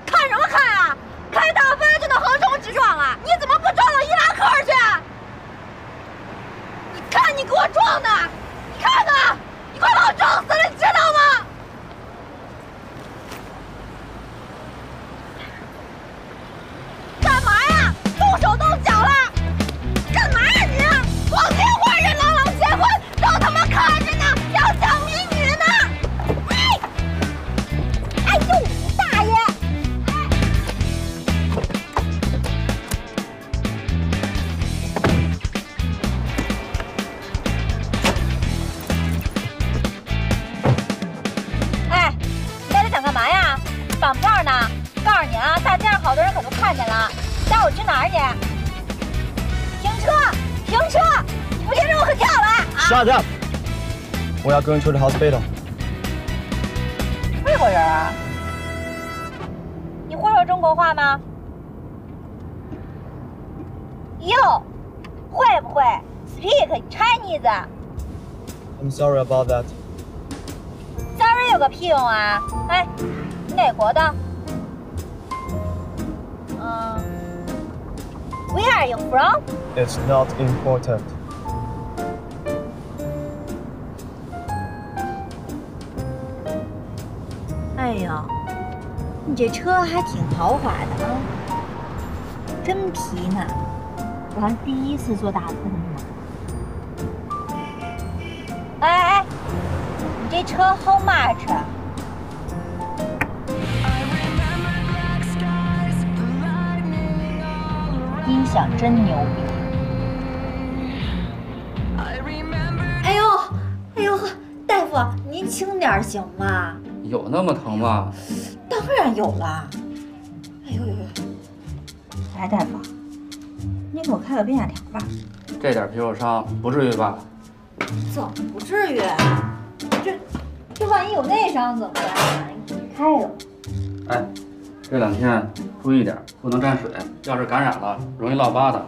看什么看啊？开大奔就能横冲直撞啊？你怎么不撞到伊拉克去？你看你给我撞的，你看看，你快把我撞死了，你知道吗？ 手动脚了，干嘛呀你？光结婚人朗朗结婚，都他妈看着呢，要抢民女呢！哎，哎呦，大爷！哎，哎，你在这想干嘛呀？绑票呢？告诉你啊，大街上好多人可都看见了。 带我去哪儿去？停车！停车！你不停车我可跳了啊 ！Shut up！ 我要跟人去了 hospital。外国人啊？你会说中国话吗？哟，会不会 speak Chinese？ I'm sorry about that。Sorry 有个屁用啊！哎，你哪国的？嗯。 Where are you from? It's not important.哎呦，你这车还挺豪华的啊，真皮呢！我还第一次坐大奔呢。哎哎，你这车 how much？ 音响真牛逼！哎呦，哎呦，大夫您轻点行吗？有那么疼吗？当然有了。哎呦呦呦！来，大夫，您给我开个冰下条吧。这点皮肉伤不至于吧？怎么不至于？这这万一有内伤怎么办啊？你开一个。哎，这两天。 注意点，不能沾水，要是感染了，容易落疤的。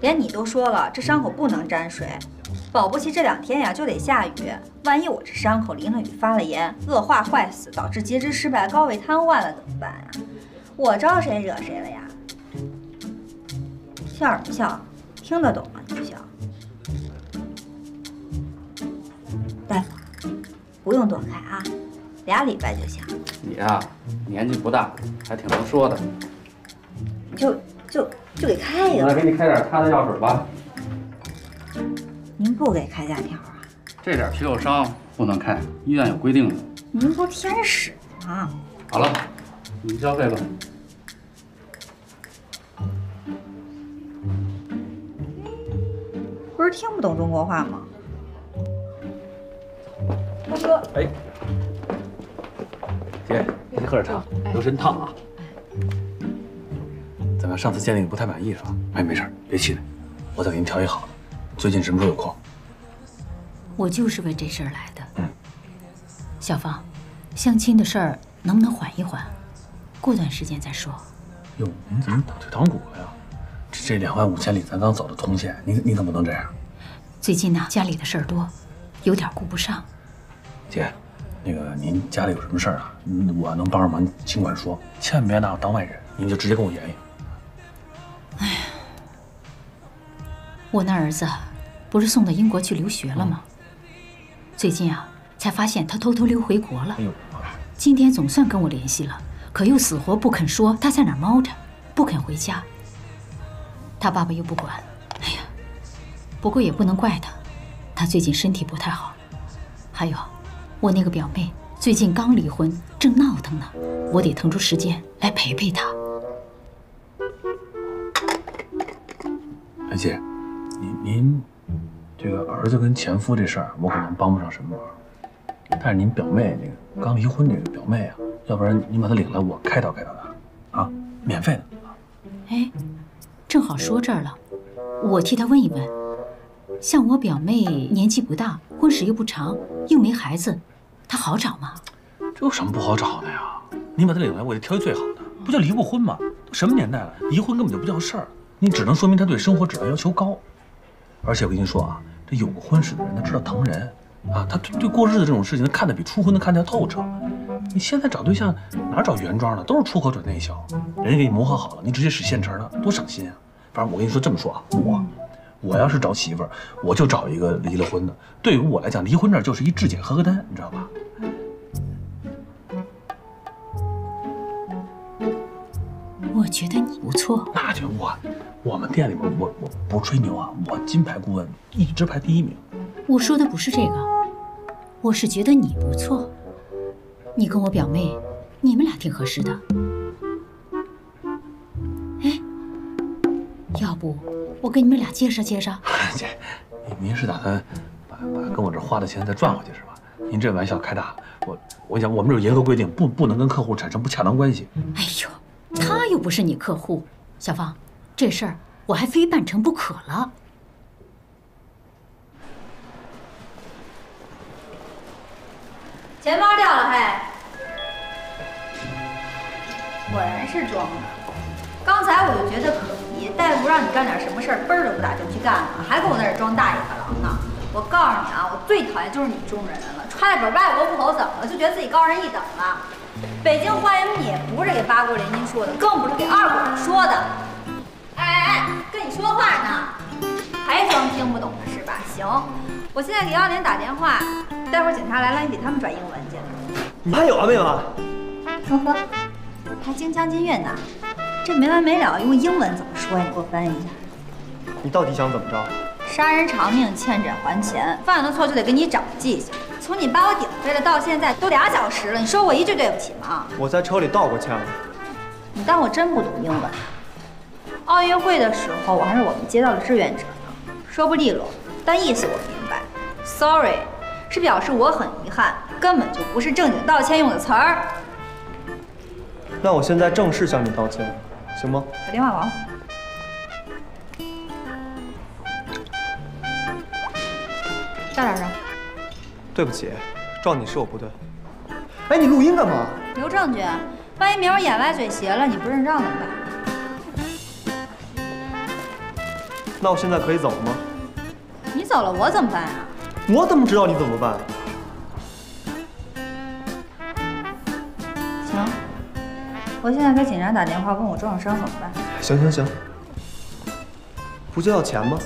连你都说了，这伤口不能沾水，保不齐这两天呀就得下雨。万一我这伤口淋了雨发了炎，恶化坏死，导致截肢失败、高位瘫痪了，怎么办呀？我招谁惹谁了呀？笑什么笑？听得懂吗？你不笑。大夫，不用躲开啊。 俩礼拜就行。你呀、啊，年纪不大，还挺能说的。就就就给开一个。我给你开点他的药水吧。您不给开假条啊？这点皮肉伤不能开，医院有规定的。您不天使吗？好了，你消费吧。不是听不懂中国话吗？大哥。哎。 姐，别喝着茶，留神烫啊！怎么上次见你不太满意是吧？哎，没事，别气馁，我再给您调一好的。最近什么时候有空？我就是为这事儿来的。嗯。小芳，相亲的事儿能不能缓一缓？过段时间再说。哟，您怎么打退堂鼓了呀？这这两万五千里咱刚走的铜线，你你怎么能这样？最近呢，家里的事儿多，有点顾不上。姐。 那个，您家里有什么事儿啊？我能帮上忙，尽管说，千万别拿我当外人，您就直接跟我言语。哎呀，我那儿子不是送到英国去留学了吗？嗯、最近啊，才发现他偷偷溜回国了。哎呦，今天总算跟我联系了，可又死活不肯说他在哪儿猫着，不肯回家。他爸爸又不管。哎呀，不过也不能怪他，他最近身体不太好，还有。 我那个表妹最近刚离婚，正闹腾呢，我得腾出时间来陪陪她。哎姐，您您这个儿子跟前夫这事儿，我可能帮不上什么忙，但是您表妹这个刚离婚这个表妹啊，要不然您把她领来，我开导开导她，啊，免费的。哎，正好说这儿了，我替她问一问，像我表妹年纪不大，婚史又不长，又没孩子。 他好找吗？这有什么不好找的呀？你把他领来，我就挑一最好的，不叫离过婚吗？都什么年代了，离婚根本就不叫事儿。你只能说明他对生活质量要求高。而且我跟你说啊，这有过婚史的人，他知道疼人啊，他对过日子这种事情，他看得比出婚的看得要透彻。你现在找对象哪找原装的，都是出口转内销，人家给你磨合好了，你直接使现成的，多省心啊！反正我跟你说这么说啊，我我要是找媳妇儿，我就找一个离了婚的。对于我来讲，离婚这就是一质检合格单，你知道吧？ 我觉得你不错，那就我，我们店里面我我不吹牛啊，我金牌顾问一直排第一名。我说的不是这个，我是觉得你不错，你跟我表妹，你们俩挺合适的。哎，要不我给你们俩介绍介绍？姐，您是打算把把跟我这花的钱再赚回去是吧？ 您这玩笑开大了，我我讲我们这有严格规定，不不能跟客户产生不恰当关系。哎呦，他又不是你客户，小芳，这事儿我还非办成不可了。钱包掉了，还果然是装的。刚才我就觉得可疑，大夫让你干点什么事儿，嘣都不打就去干了，还跟我在这装大尾巴狼呢。 我告诉你啊，我最讨厌就是你这种人了，揣着本外国户口怎么了，就觉得自己高人一等了。北京欢迎你不是给八国联军说的，更不是给二狗说的。哎哎哎，跟你说话呢，还装听不懂的是吧？行，我现在给幺二零打电话，待会儿警察来了，你给他们转英文去。你还有完没有啊？呵呵，还京腔京韵的，这没完没了，用英文怎么说呀？你给我翻译一下。你到底想怎么着？ 杀人偿命，欠债还钱，犯了错就得给你长记性。从你把我顶飞了到现在都俩小时了，你说我一句对不起吗？我在车里道过歉了。你当我真不懂英文？奥运会的时候我还是我们街道的志愿者呢，说不利落，但意思我明白。Sorry， 是表示我很遗憾，根本就不是正经道歉用的词儿。那我现在正式向你道歉，行吗？打电话王。 大点声！对不起，照你是我不对。哎，你录音干嘛？留证据，万一明儿眼歪嘴斜了，你不认账怎么办？那我现在可以走了吗？你走了，我怎么办啊？我怎么知道你怎么办？行，我现在给警察打电话，问我撞伤怎么办？行行行，不就要钱吗？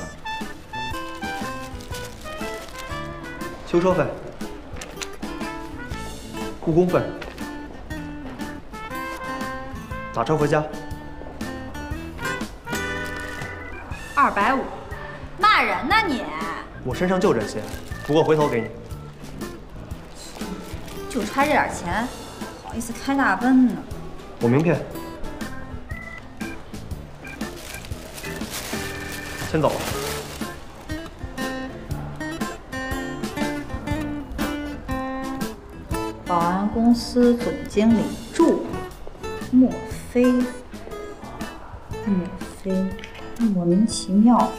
修车费、误工费，打车回家。二百五，骂人呢你！我身上就这些，不过回头给你。就差这点钱，好意思开大奔呢？我名片，先走了。 保安公司总经理祝莫非，莫非莫名其妙。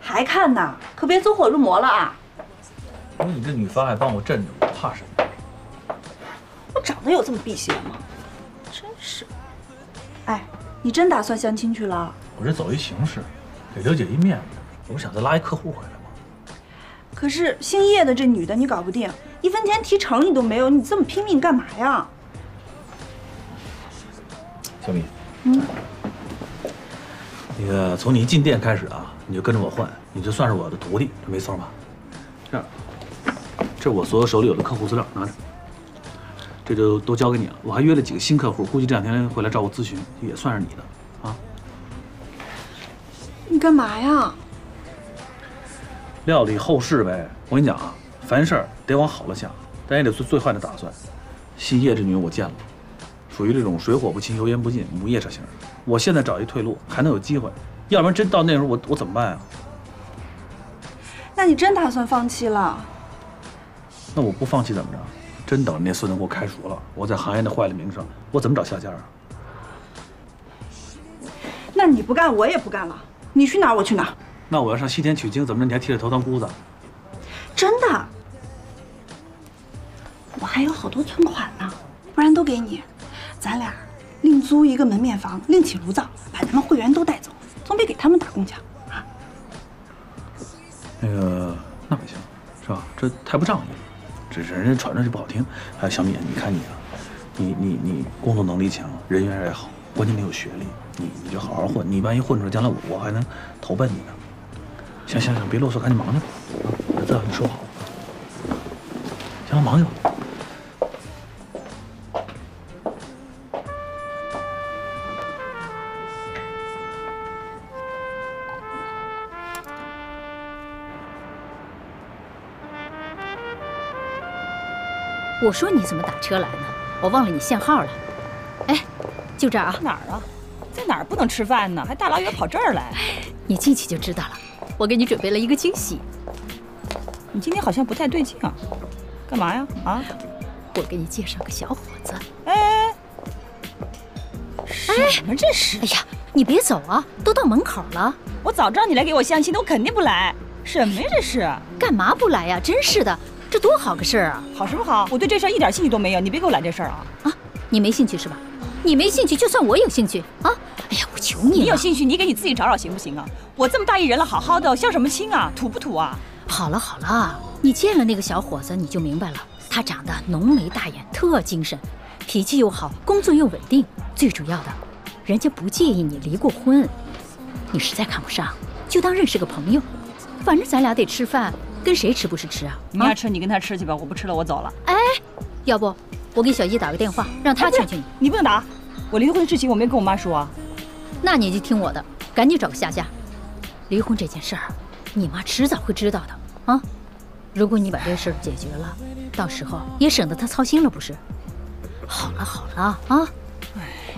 还看呐？可别走火入魔了啊！有你这女方还帮我镇着，我怕什么？我长得有这么辟邪吗？ 真是，哎，你真打算相亲去了？我这走一形式，给刘姐一面子，我不想再拉一客户回来吗？可是姓叶的这女的你搞不定，一分钱提成你都没有，你这么拼命干嘛呀？小米，嗯，那个从你一进店开始啊，你就跟着我换，你就算是我的徒弟，这没错吧？这样，这是我所有手里有的客户资料，拿着。 这就都交给你了，我还约了几个新客户，估计这两天会来找我咨询，也算是你的啊。你干嘛呀？料理后事呗。我跟你讲啊，凡事得往好了想，但也得做最坏的打算。姓叶这女我见了，属于这种水火不侵、油盐不进、母夜叉型。我现在找一退路，还能有机会，要不然真到那时候我我怎么办啊？那你真打算放弃了？那我不放弃怎么着？ 真等那孙子给我开除了，我在行业内坏了名声，我怎么找下家啊？那你不干，我也不干了。你去哪儿，我去哪儿。那我要上西天取经，怎么着你还剃着头当姑子？真的，我还有好多存款呢，不然都给你。咱俩另租一个门面房，另起炉灶，把咱们会员都带走，总比给他们打工强啊。那个，那不行，是吧？这太不仗义了。只是人家传出去不好听。还有小米，你看你啊，你你你工作能力强，人缘也好，关键你有学历，你你就好好混。你万一混出来，将来我我还能投奔你呢。行行行，别啰嗦，赶紧忙去吧。啊，再和你说好。行，忙去吧。 我说你怎么打车来呢？我忘了你限号了。哎，就这儿啊。哪儿啊？在哪儿不能吃饭呢？还大老远跑这儿来？你进去就知道了。我给你准备了一个惊喜。你今天好像不太对劲啊？干嘛呀？啊？我给你介绍个小伙子。哎哎哎！什么这是？哎呀，你别走啊！都到门口了。我早知道你来给我相亲的，我肯定不来。什么呀这是？干嘛不来呀？真是的。 这多好个事儿啊！好什么好？我对这事儿一点兴趣都没有，你别给我揽这事儿啊！啊，你没兴趣是吧？你没兴趣，就算我有兴趣啊！哎呀，我求你！你有兴趣，你给你自己找找行不行啊？我这么大一人了，好好的，相什么亲啊？土不土啊？好了好了，你见了那个小伙子你就明白了，他长得浓眉大眼，特精神，脾气又好，工作又稳定，最主要的，人家不介意你离过婚。你实在看不上，就当认识个朋友，反正咱俩得吃饭。 跟谁吃不是吃啊？你要吃你跟他吃去吧，我不吃了，我走了。哎，要不我给小叶打个电话，让他劝劝你。你不能打，我离婚的事情我没跟我妈说啊。那你就听我的，赶紧找个下家。离婚这件事儿，你妈迟早会知道的啊。如果你把这事儿解决了，到时候也省得她操心了，不是？好了好了啊，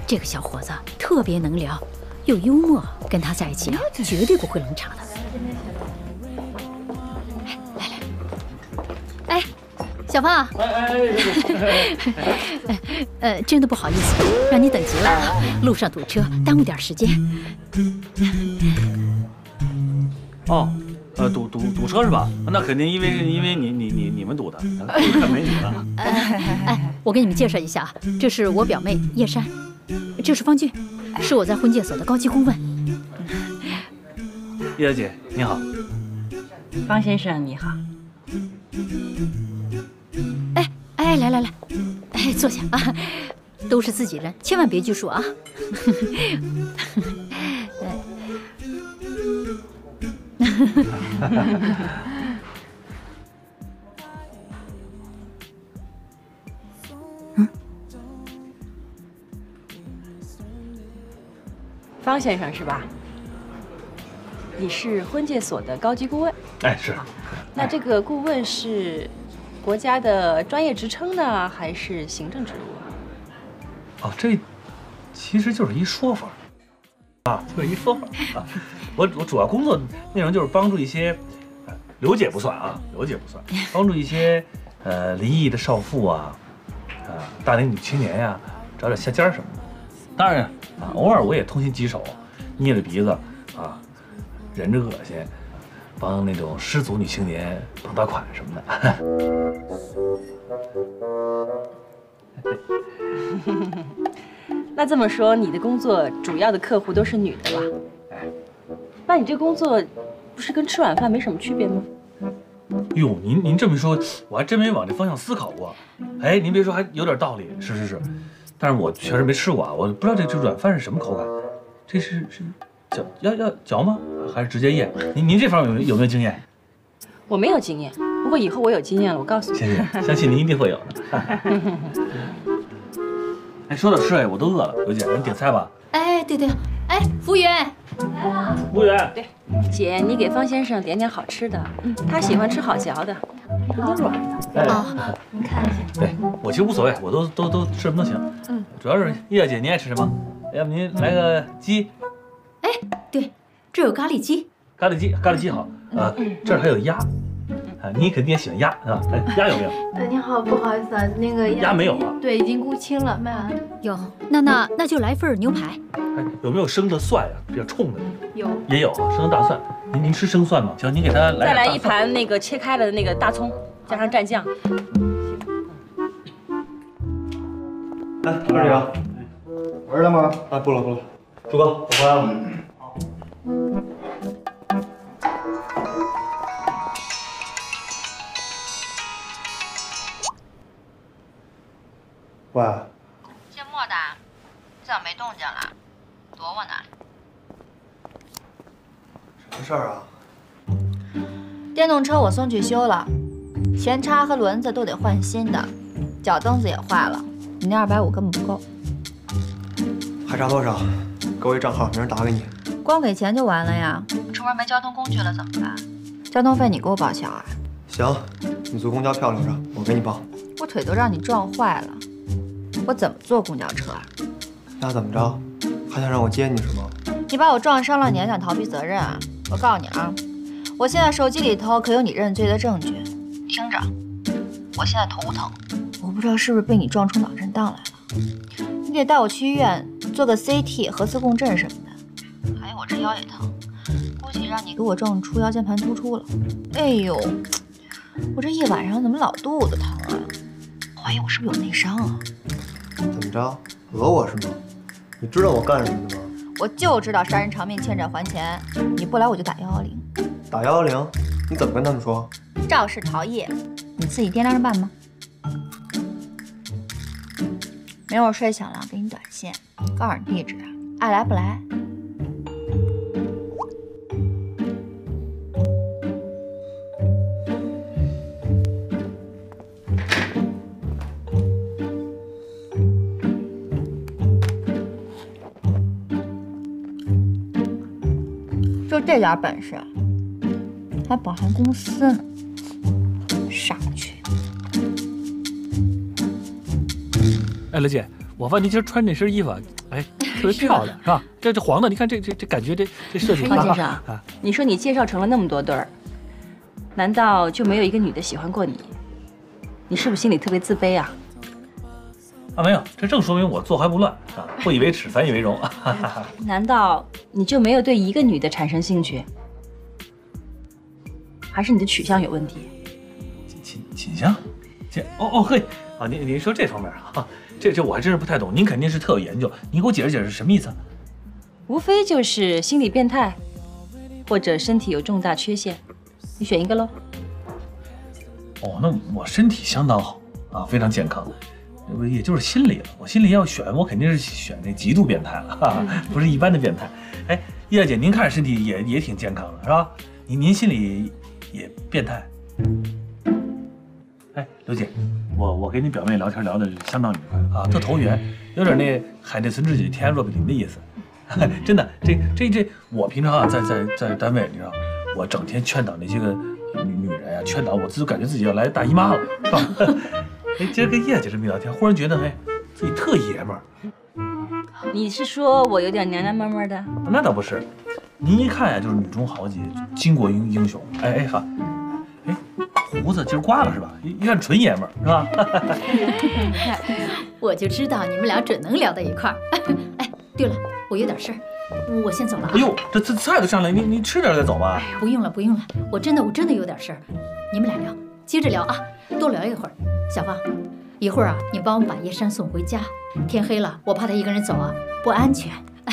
这个小伙子特别能聊，又幽默，跟他在一起啊，绝对不会冷场的。 哎，小胖，呃，真的不好意思，让你等急了，路上堵车，耽误点时间。哦，呃，堵堵堵车是吧？那肯定因为因为你你你你们堵的，看没你了。哎，我给你们介绍一下啊，这是我表妹叶珊，这是方俊，是我在婚介所的高级顾问。叶小姐你好，方先生你好。 哎哎，来来来，哎，坐下啊！都是自己人，千万别拘束啊！嗯，方先生是吧？你是婚介所的高级顾问？哎，是。 那这个顾问是国家的专业职称呢，还是行政职务啊？哦，这其实就是一说法啊，就是一说法啊。我我主要工作内容就是帮助一些，呃，刘姐不算啊，刘姐不算，帮助一些呃离异的少妇啊，啊、呃、大龄女青年呀、啊，找点下家什么的。当然啊，偶尔我也痛心疾首，捏着鼻子啊，忍着恶心。 帮那种失足女青年帮打款什么的。那这么说，你的工作主要的客户都是女的吧？哎，那你这工作不是跟吃晚饭没什么区别吗？哟，您您这么说，我还真没往这方向思考过。哎，您别说，还有点道理。是是是，但是我确实没吃过啊，我不知道这这软饭是什么口感，这是是。 嚼要要嚼吗？还是直接咽？您您这方面有有没有经验？我没有经验，不过以后我有经验了，我告诉你。谢谢，相信您一定会有的。哎，说到吃，哎，我都饿了，刘姐，咱点菜吧。哎，对对，哎，服务员，来了。服务员，对，姐，你给方先生点点好吃的，嗯，他喜欢吃好嚼的，有点软的。啊，您看一下。对，我其实无所谓，我都都都吃什么都行。嗯，主要是叶姐，您爱吃什么？要不您来个鸡？ 哎，对，这有咖喱鸡，咖喱鸡，咖喱鸡好啊。这儿还有鸭，啊，你肯定也喜欢鸭啊？鸭有没有？哎，您好，不好意思啊，那个鸭没有了，对，已经沽清了，卖完了。有，那那那就来份牛排。哎，有没有生的蒜呀？比较冲的。有，也有啊，生的大蒜。您您吃生蒜吗？行，您给他来。再来一盘那个切开了的那个大葱，加上蘸酱。哎，二姐啊，玩了吗？哎，不了不了，朱哥，我回来了。好。喂。谢墨的，你咋没动静了？躲我呢？什么事儿啊？电动车我送去修了，前叉和轮子都得换新的，脚蹬子也坏了。 你那二百五根本不够，还差多少？给我一账号，明儿打给你。光给钱就完了呀？出门没交通工具了怎么办？交通费你给我报销啊？行，你坐公交票留着，我给你报。我腿都让你撞坏了，我怎么坐公交车啊？那怎么着？还想让我接你是吗？你把我撞伤了，你还想逃避责任啊？我告诉你啊，我现在手机里头可有你认罪的证据。听着，我现在头疼。 我不知道是不是被你撞出脑震荡来了，你得带我去医院做个 C T 核磁共振什么的。还有我这腰也疼，估计让你给我撞出腰间盘突出了。哎呦，我这一晚上怎么老肚子疼啊？怀疑我是不是有内伤啊？怎么着，讹我是吗？你知道我干什么的吗？我就知道杀人偿命，欠债还钱。你不来我就打幺幺零。打幺幺零？你怎么跟他们说？肇事逃逸，你自己掂量着办吧。 明儿我睡醒了，给你短信，告诉你地址，爱来不来？就这点本事，还保全公司呢，傻缺！ 哎，雷姐，我发现您今儿穿这身衣服，哎，特别漂亮，是吧？这这黄的，你看这这这感觉这，这这设计。潘先生，啊、你说你介绍成了那么多对儿，难道就没有一个女的喜欢过你？你是不是心里特别自卑啊？啊，没有，这正说明我坐怀不乱啊，不以为耻，反以为荣。难道你就没有对一个女的产生兴趣？还是你的取向有问题？倾倾向？这哦哦嘿啊，您您说这方面啊？ 这这我还真是不太懂，您肯定是特有研究，您给我解释解释什么意思？无非就是心理变态，或者身体有重大缺陷，你选一个喽。哦，那我身体相当好啊，非常健康，也就是心理了。我心理要选，我肯定是选那极度变态了，啊、不是一般的变态。哎，叶姐，您看身体也也挺健康的，是吧？您您心里也变态？哎，刘姐。 我我跟你表妹聊天聊的相当愉快啊，特投缘，有点那海内存自己，天下若比邻的意思。真的，这这这，我平常啊，在在在单位，你知道，我整天劝导那些个女女人啊，劝导我自己，感觉自己要来大姨妈了，是吧？哎，今儿跟叶姐这么聊天，忽然觉得哎，自己特爷们儿。你是说我有点娘娘闷闷的？那倒不是，您一看呀、啊，就是女中豪杰，巾帼英英雄。哎哎好。 胡子今儿刮了是吧？一看纯爷们儿是吧？我就知道你们俩准能聊到一块儿。哎，对了，我有点事儿，我先走了、啊。哎呦，这这菜都上来，你你吃点再走吧。哎，不用了不用了，我真的我真的有点事儿。你们俩聊，接着聊啊，多聊一会儿。小芳，一会儿啊，你帮我把叶珊送回家。天黑了，我怕她一个人走啊，不安全。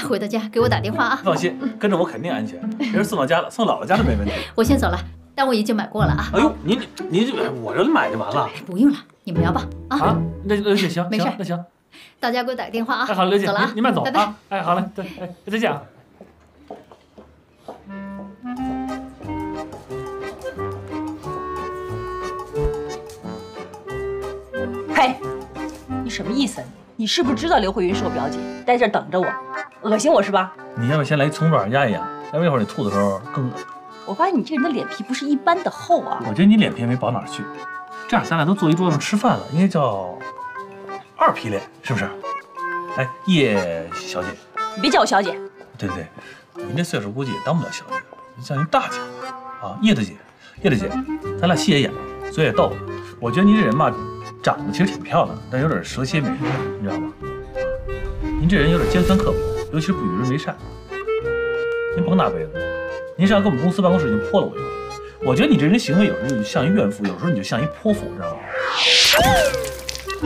回到家给我打电话啊！放心，跟着我肯定安全。人送到家了，送姥姥家了没问题。我先走了，但我已经买过了啊。哎呦，您您我这买就完了。不用了，你们聊吧啊。啊，那那就行，没事，那行。到家给我打个电话啊。哎，好，刘姐，走了啊，您慢走，拜拜。哎，好嘞，对，哎，再见啊。嘿，你什么意思？你是不是知道刘慧云是我表姐，在这等着我？ 恶心我是吧？你要不要先来葱段压一压，要不一会儿你吐的时候更恶心。我发现你这人的脸皮不是一般的厚啊！我觉得你脸皮也没薄哪儿去。这样咱俩都坐一桌上吃饭了，应该叫二皮脸，是不是？哎，叶小姐，你别叫我小姐。对对对，您这岁数估计也当不了小姐，你叫您大姐啊，叶大姐，叶大姐，咱俩戏也演，嘴也斗。我觉得您这人嘛，长得其实挺漂亮，但有点蛇蝎美人，你知道吗？您这人有点尖酸刻薄。 尤其是不与人为善，您甭拿杯子。您上跟我们公司办公室就泼了我一回。我觉得你这人行为有时候像一怨妇，有时候你就像一泼妇，知道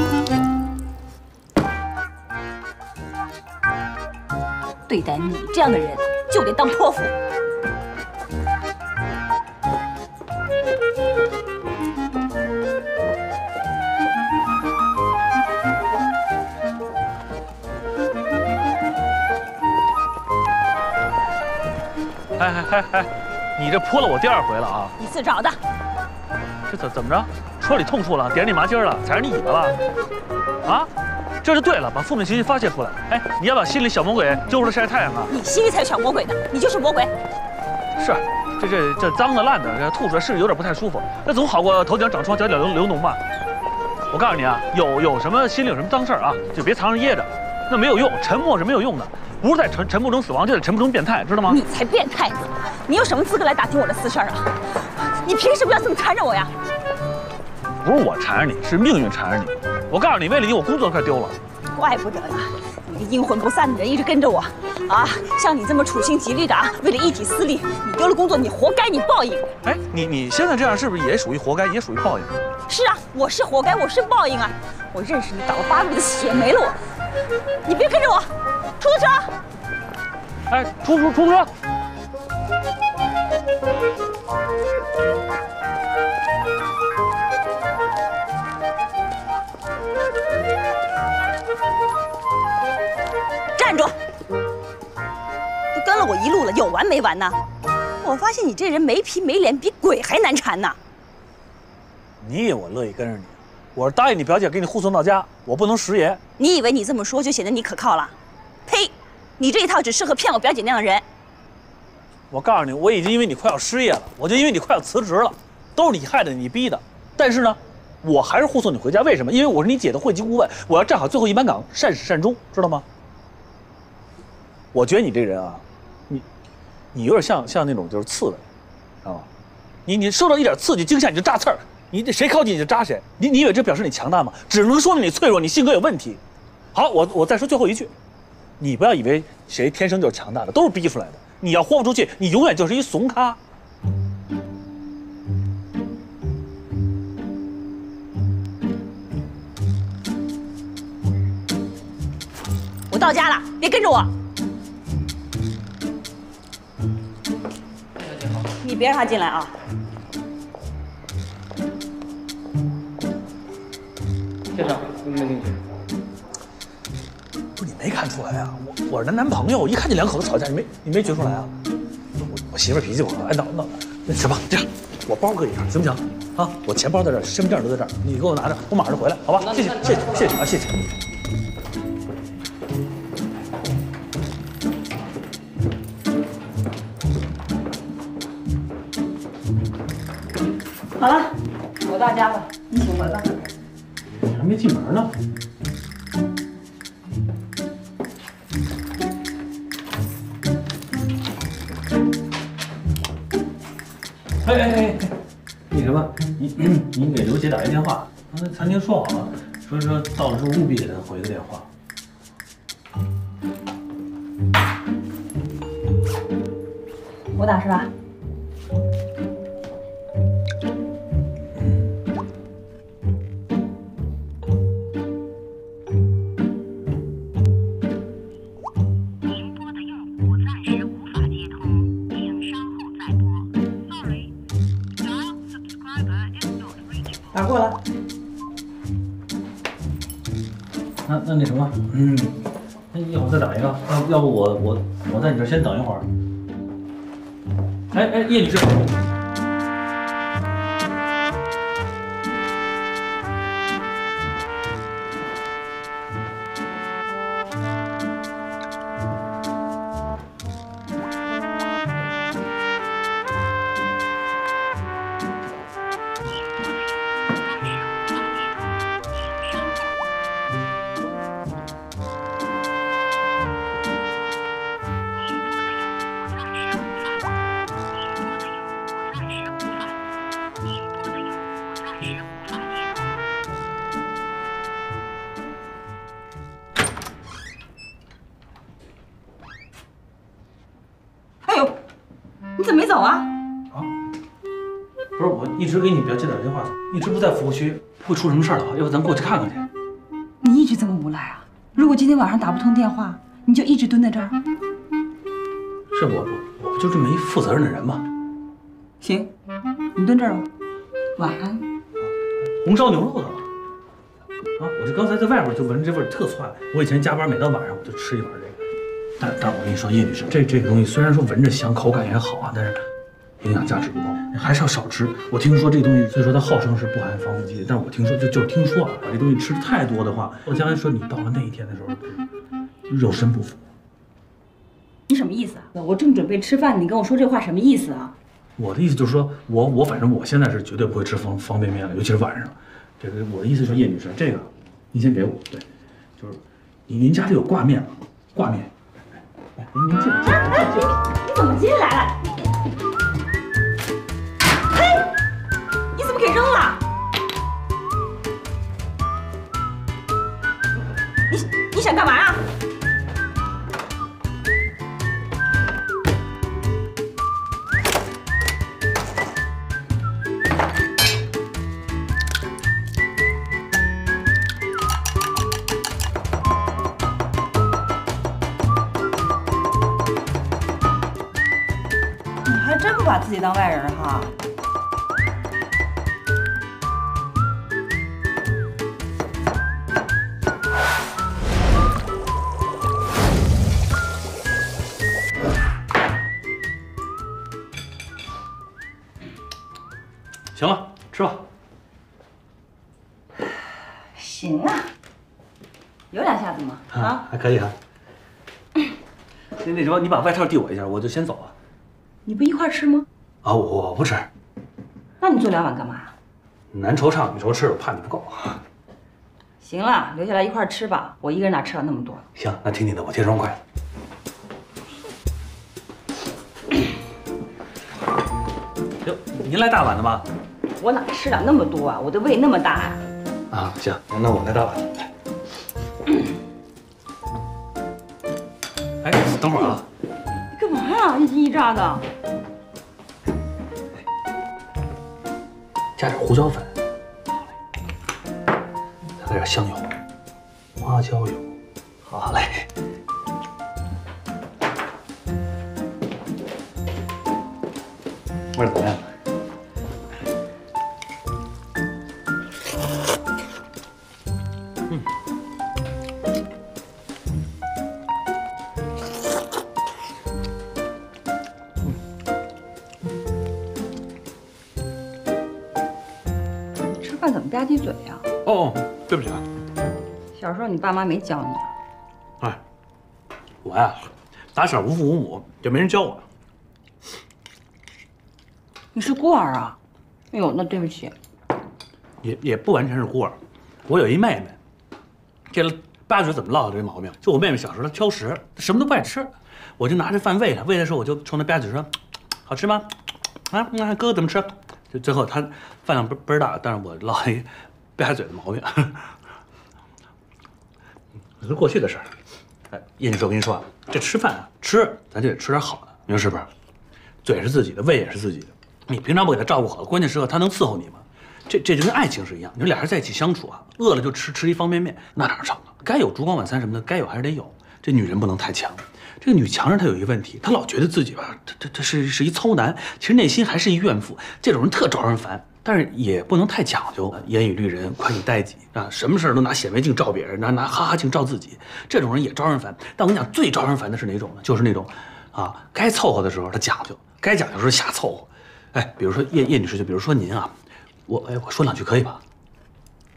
吗？对待你这样的人，就得当泼妇。哎哎哎哎，你这泼了我第二回了啊！你自找的。这怎怎么着？戳你痛处了，点你麻筋了，踩着你尾巴了，啊？ 这是对了，把负面情绪发泄出来。哎，你要把心里小魔鬼揪出来晒太阳啊！你心里才小魔鬼呢，你就是魔鬼。是，这这这脏的烂的，这吐出来是有点不太舒服，那总好过头顶长疮，脚底流流脓吧。我告诉你啊，有有什么心里有什么脏事儿啊，就别藏着掖着，那没有用，沉默是没有用的，不是在沉沉默中死亡，就在沉默中变态，知道吗？你才变态呢！你有什么资格来打听我的私事儿啊？你凭什么要这么缠着我呀？不是我缠着你，是命运缠着你。 我告诉你，为了你，我工作都快丢了。怪不得呢，你个阴魂不散的人一直跟着我，啊，像你这么处心积虑的啊，为了一己私利，你丢了工作，你活该，你报应。哎，你你现在这样是不是也属于活该，也属于报应？是啊，我是活该，我是报应啊！我认识你倒了八辈子血霉了我，你别跟着我，出租车！哎，出出出租车！ 站住！都跟了我一路了，有完没完呢？我发现你这人没皮没脸，比鬼还难缠呢。你以为我乐意跟着你？我是答应你表姐给你护送到家，我不能食言。你以为你这么说就显得你可靠了？呸！你这一套只适合骗我表姐那样的人。我告诉你，我已经因为你快要失业了，我就因为你快要辞职了，都是你害的，你逼的。但是呢，我还是护送你回家。为什么？因为我是你姐的惠及顾问，我要站好最后一班岗，善始善终，知道吗？ 我觉得你这人啊，你，你有点像像那种就是刺猬，知道吗？你你受到一点刺激惊吓你就扎刺儿，你谁靠近你就扎谁。你你以为这表示你强大吗？只能说明你脆弱，你性格有问题。好，我我再说最后一句，你不要以为谁天生就是强大的，都是逼出来的。你要豁不出去，你永远就是一怂咖。我到家了，别跟着我。 你别让他进来啊！先生，您慢进去。不是你没看出来啊？我我是她男朋友，我一看这两口子吵架，你没你没觉出来啊？我我媳妇脾气不好，哎，那那那什么，这样我包搁一下，行不行？啊，我钱包在这儿，身份证都在这儿，你给我拿着，我马上就回来，好吧？谢谢谢谢谢谢啊，谢谢。 好了，我到家了，你请回吧。你还没进门呢。哎哎哎，那什么，你你给刘姐打一电话，刚才餐厅说好了，说说到了之后务必给她回个电话。 我打是吧？ 打过了，那那那什么，嗯，那要不再打一个，要要不我我我在你这先等一会儿。哎哎，叶女士，会出什么事儿的话，要不咱过去看看去。你一直这么无赖啊！如果今天晚上打不通电话，你就一直蹲在这儿，这我我不就这么一负责任的人吗？行，你蹲这儿吧。晚安。红烧牛肉的啊，我这刚才在外边就闻着这味儿特窜。我以前加班每到晚上我就吃一碗这个。但但我跟你说，叶女士，这这个东西虽然说闻着香，口感也好啊，但是营养价值不高，还是要少吃。我听说这东西，虽说它号称是不含防腐剂，但我听说就就是听说啊，把这东西吃的太多的话，我将来说你到了那一天的时候，肉身不腐。 你什么意思啊？我正准备吃饭，你跟我说这话什么意思啊？我的意思就是说，我我反正我现在是绝对不会吃方方便面了，尤其是晚上。这个我的意思是，叶女士，这个您先给我。对，就是您您家里有挂面吗？挂面，来，您您进来。哎哎，你怎么进来了？嘿，你怎么给扔了？你你想干嘛呀？ 把自己当外人哈！行了，吃吧。行啊，有两下子嘛啊，还可以啊。那那什么，你把外套递我一下，我就先走了。 你不一块吃吗？啊，我我不吃。那你做两碗干嘛？男愁唱，女愁吃，我怕你不够。行了，留下来一块吃吧，我一个人哪吃了那么多？行，那听你的，我接双筷子。 哟，您来大碗的吗？我哪吃了那么多啊？我的胃那么大啊！啊，行，那我来大碗。哎，等会儿啊。 啊，一惊一乍的，加点胡椒粉，再来点香油，花椒油，好嘞。味儿怎么样？嗯。 饭怎么吧唧嘴呀？哦，对不起啊。小时候你爸妈没教你啊？哎，我呀，打小无父无母，就没人教我。你是孤儿啊？哎呦，那对不起。也也不完全是孤儿，我有一妹妹。这八九怎么落的这毛病？就我妹妹小时候她挑食，她什么都不爱吃，我就拿着饭喂她，喂的时候我就冲她吧唧说：“好吃吗？啊，那哥哥怎么吃？” 就最后他饭量倍倍大，但是我落了一吧嘴的毛病，这是过去的事儿。哎，叶女士，我跟你说啊，这吃饭啊，吃咱就得吃点好的，你说是不是？嘴是自己的，胃也是自己的。你平常不给他照顾好，关键时刻他能伺候你吗？这这就跟爱情是一样，你说俩人在一起相处啊，饿了就吃吃一方便面，那哪成啊？该有烛光晚餐什么的，该有还是得有。这女人不能太强。 这个女强人她有一个问题，她老觉得自己吧，她她她是是一糙男，其实内心还是一怨妇。这种人特招人烦，但是也不能太讲究，严以律人，宽以待己啊，什么事儿都拿显微镜照别人，拿拿哈哈镜照自己，这种人也招人烦。但我跟你讲，最招人烦的是哪种呢？就是那种，啊，该凑合的时候他讲究，该讲究时候瞎凑合。哎，比如说叶叶女士，就比如说您啊，我哎我说两句可以吧？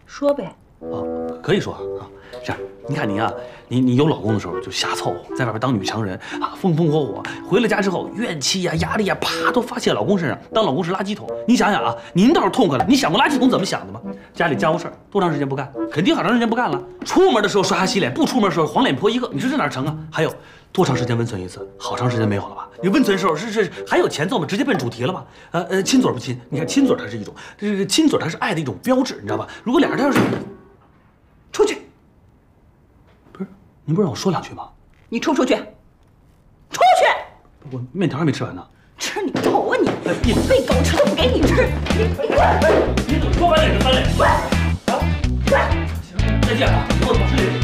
说呗。 哦，可以说啊，这样，你看您啊，你你有老公的时候就瞎凑合，在外边当女强人啊，风风火火，回了家之后怨气呀、压力呀，啪都发泄老公身上，当老公是垃圾桶。你想想啊，您倒是痛快了，你想过垃圾桶怎么想的吗？家里家务事儿多长时间不干？肯定好长时间不干了。出门的时候刷牙洗脸，不出门的时候黄脸婆一个，你说这哪成啊？还有多长时间温存一次？好长时间没有了吧？你温存的时候是是还有前奏吗？直接奔主题了吧？呃呃，亲嘴不亲？你看亲嘴它是一种，这这亲嘴它是爱的一种标志，你知道吧？如果俩人他要是。 出去！不是，您不让我说两句吗？你出不出去？出去！我面条还没吃完呢。吃你狗啊你！你喂狗吃都不给你吃，你你滚！你怎么说翻脸就翻脸？滚！啊！滚！行，再见啊！以后少吃点。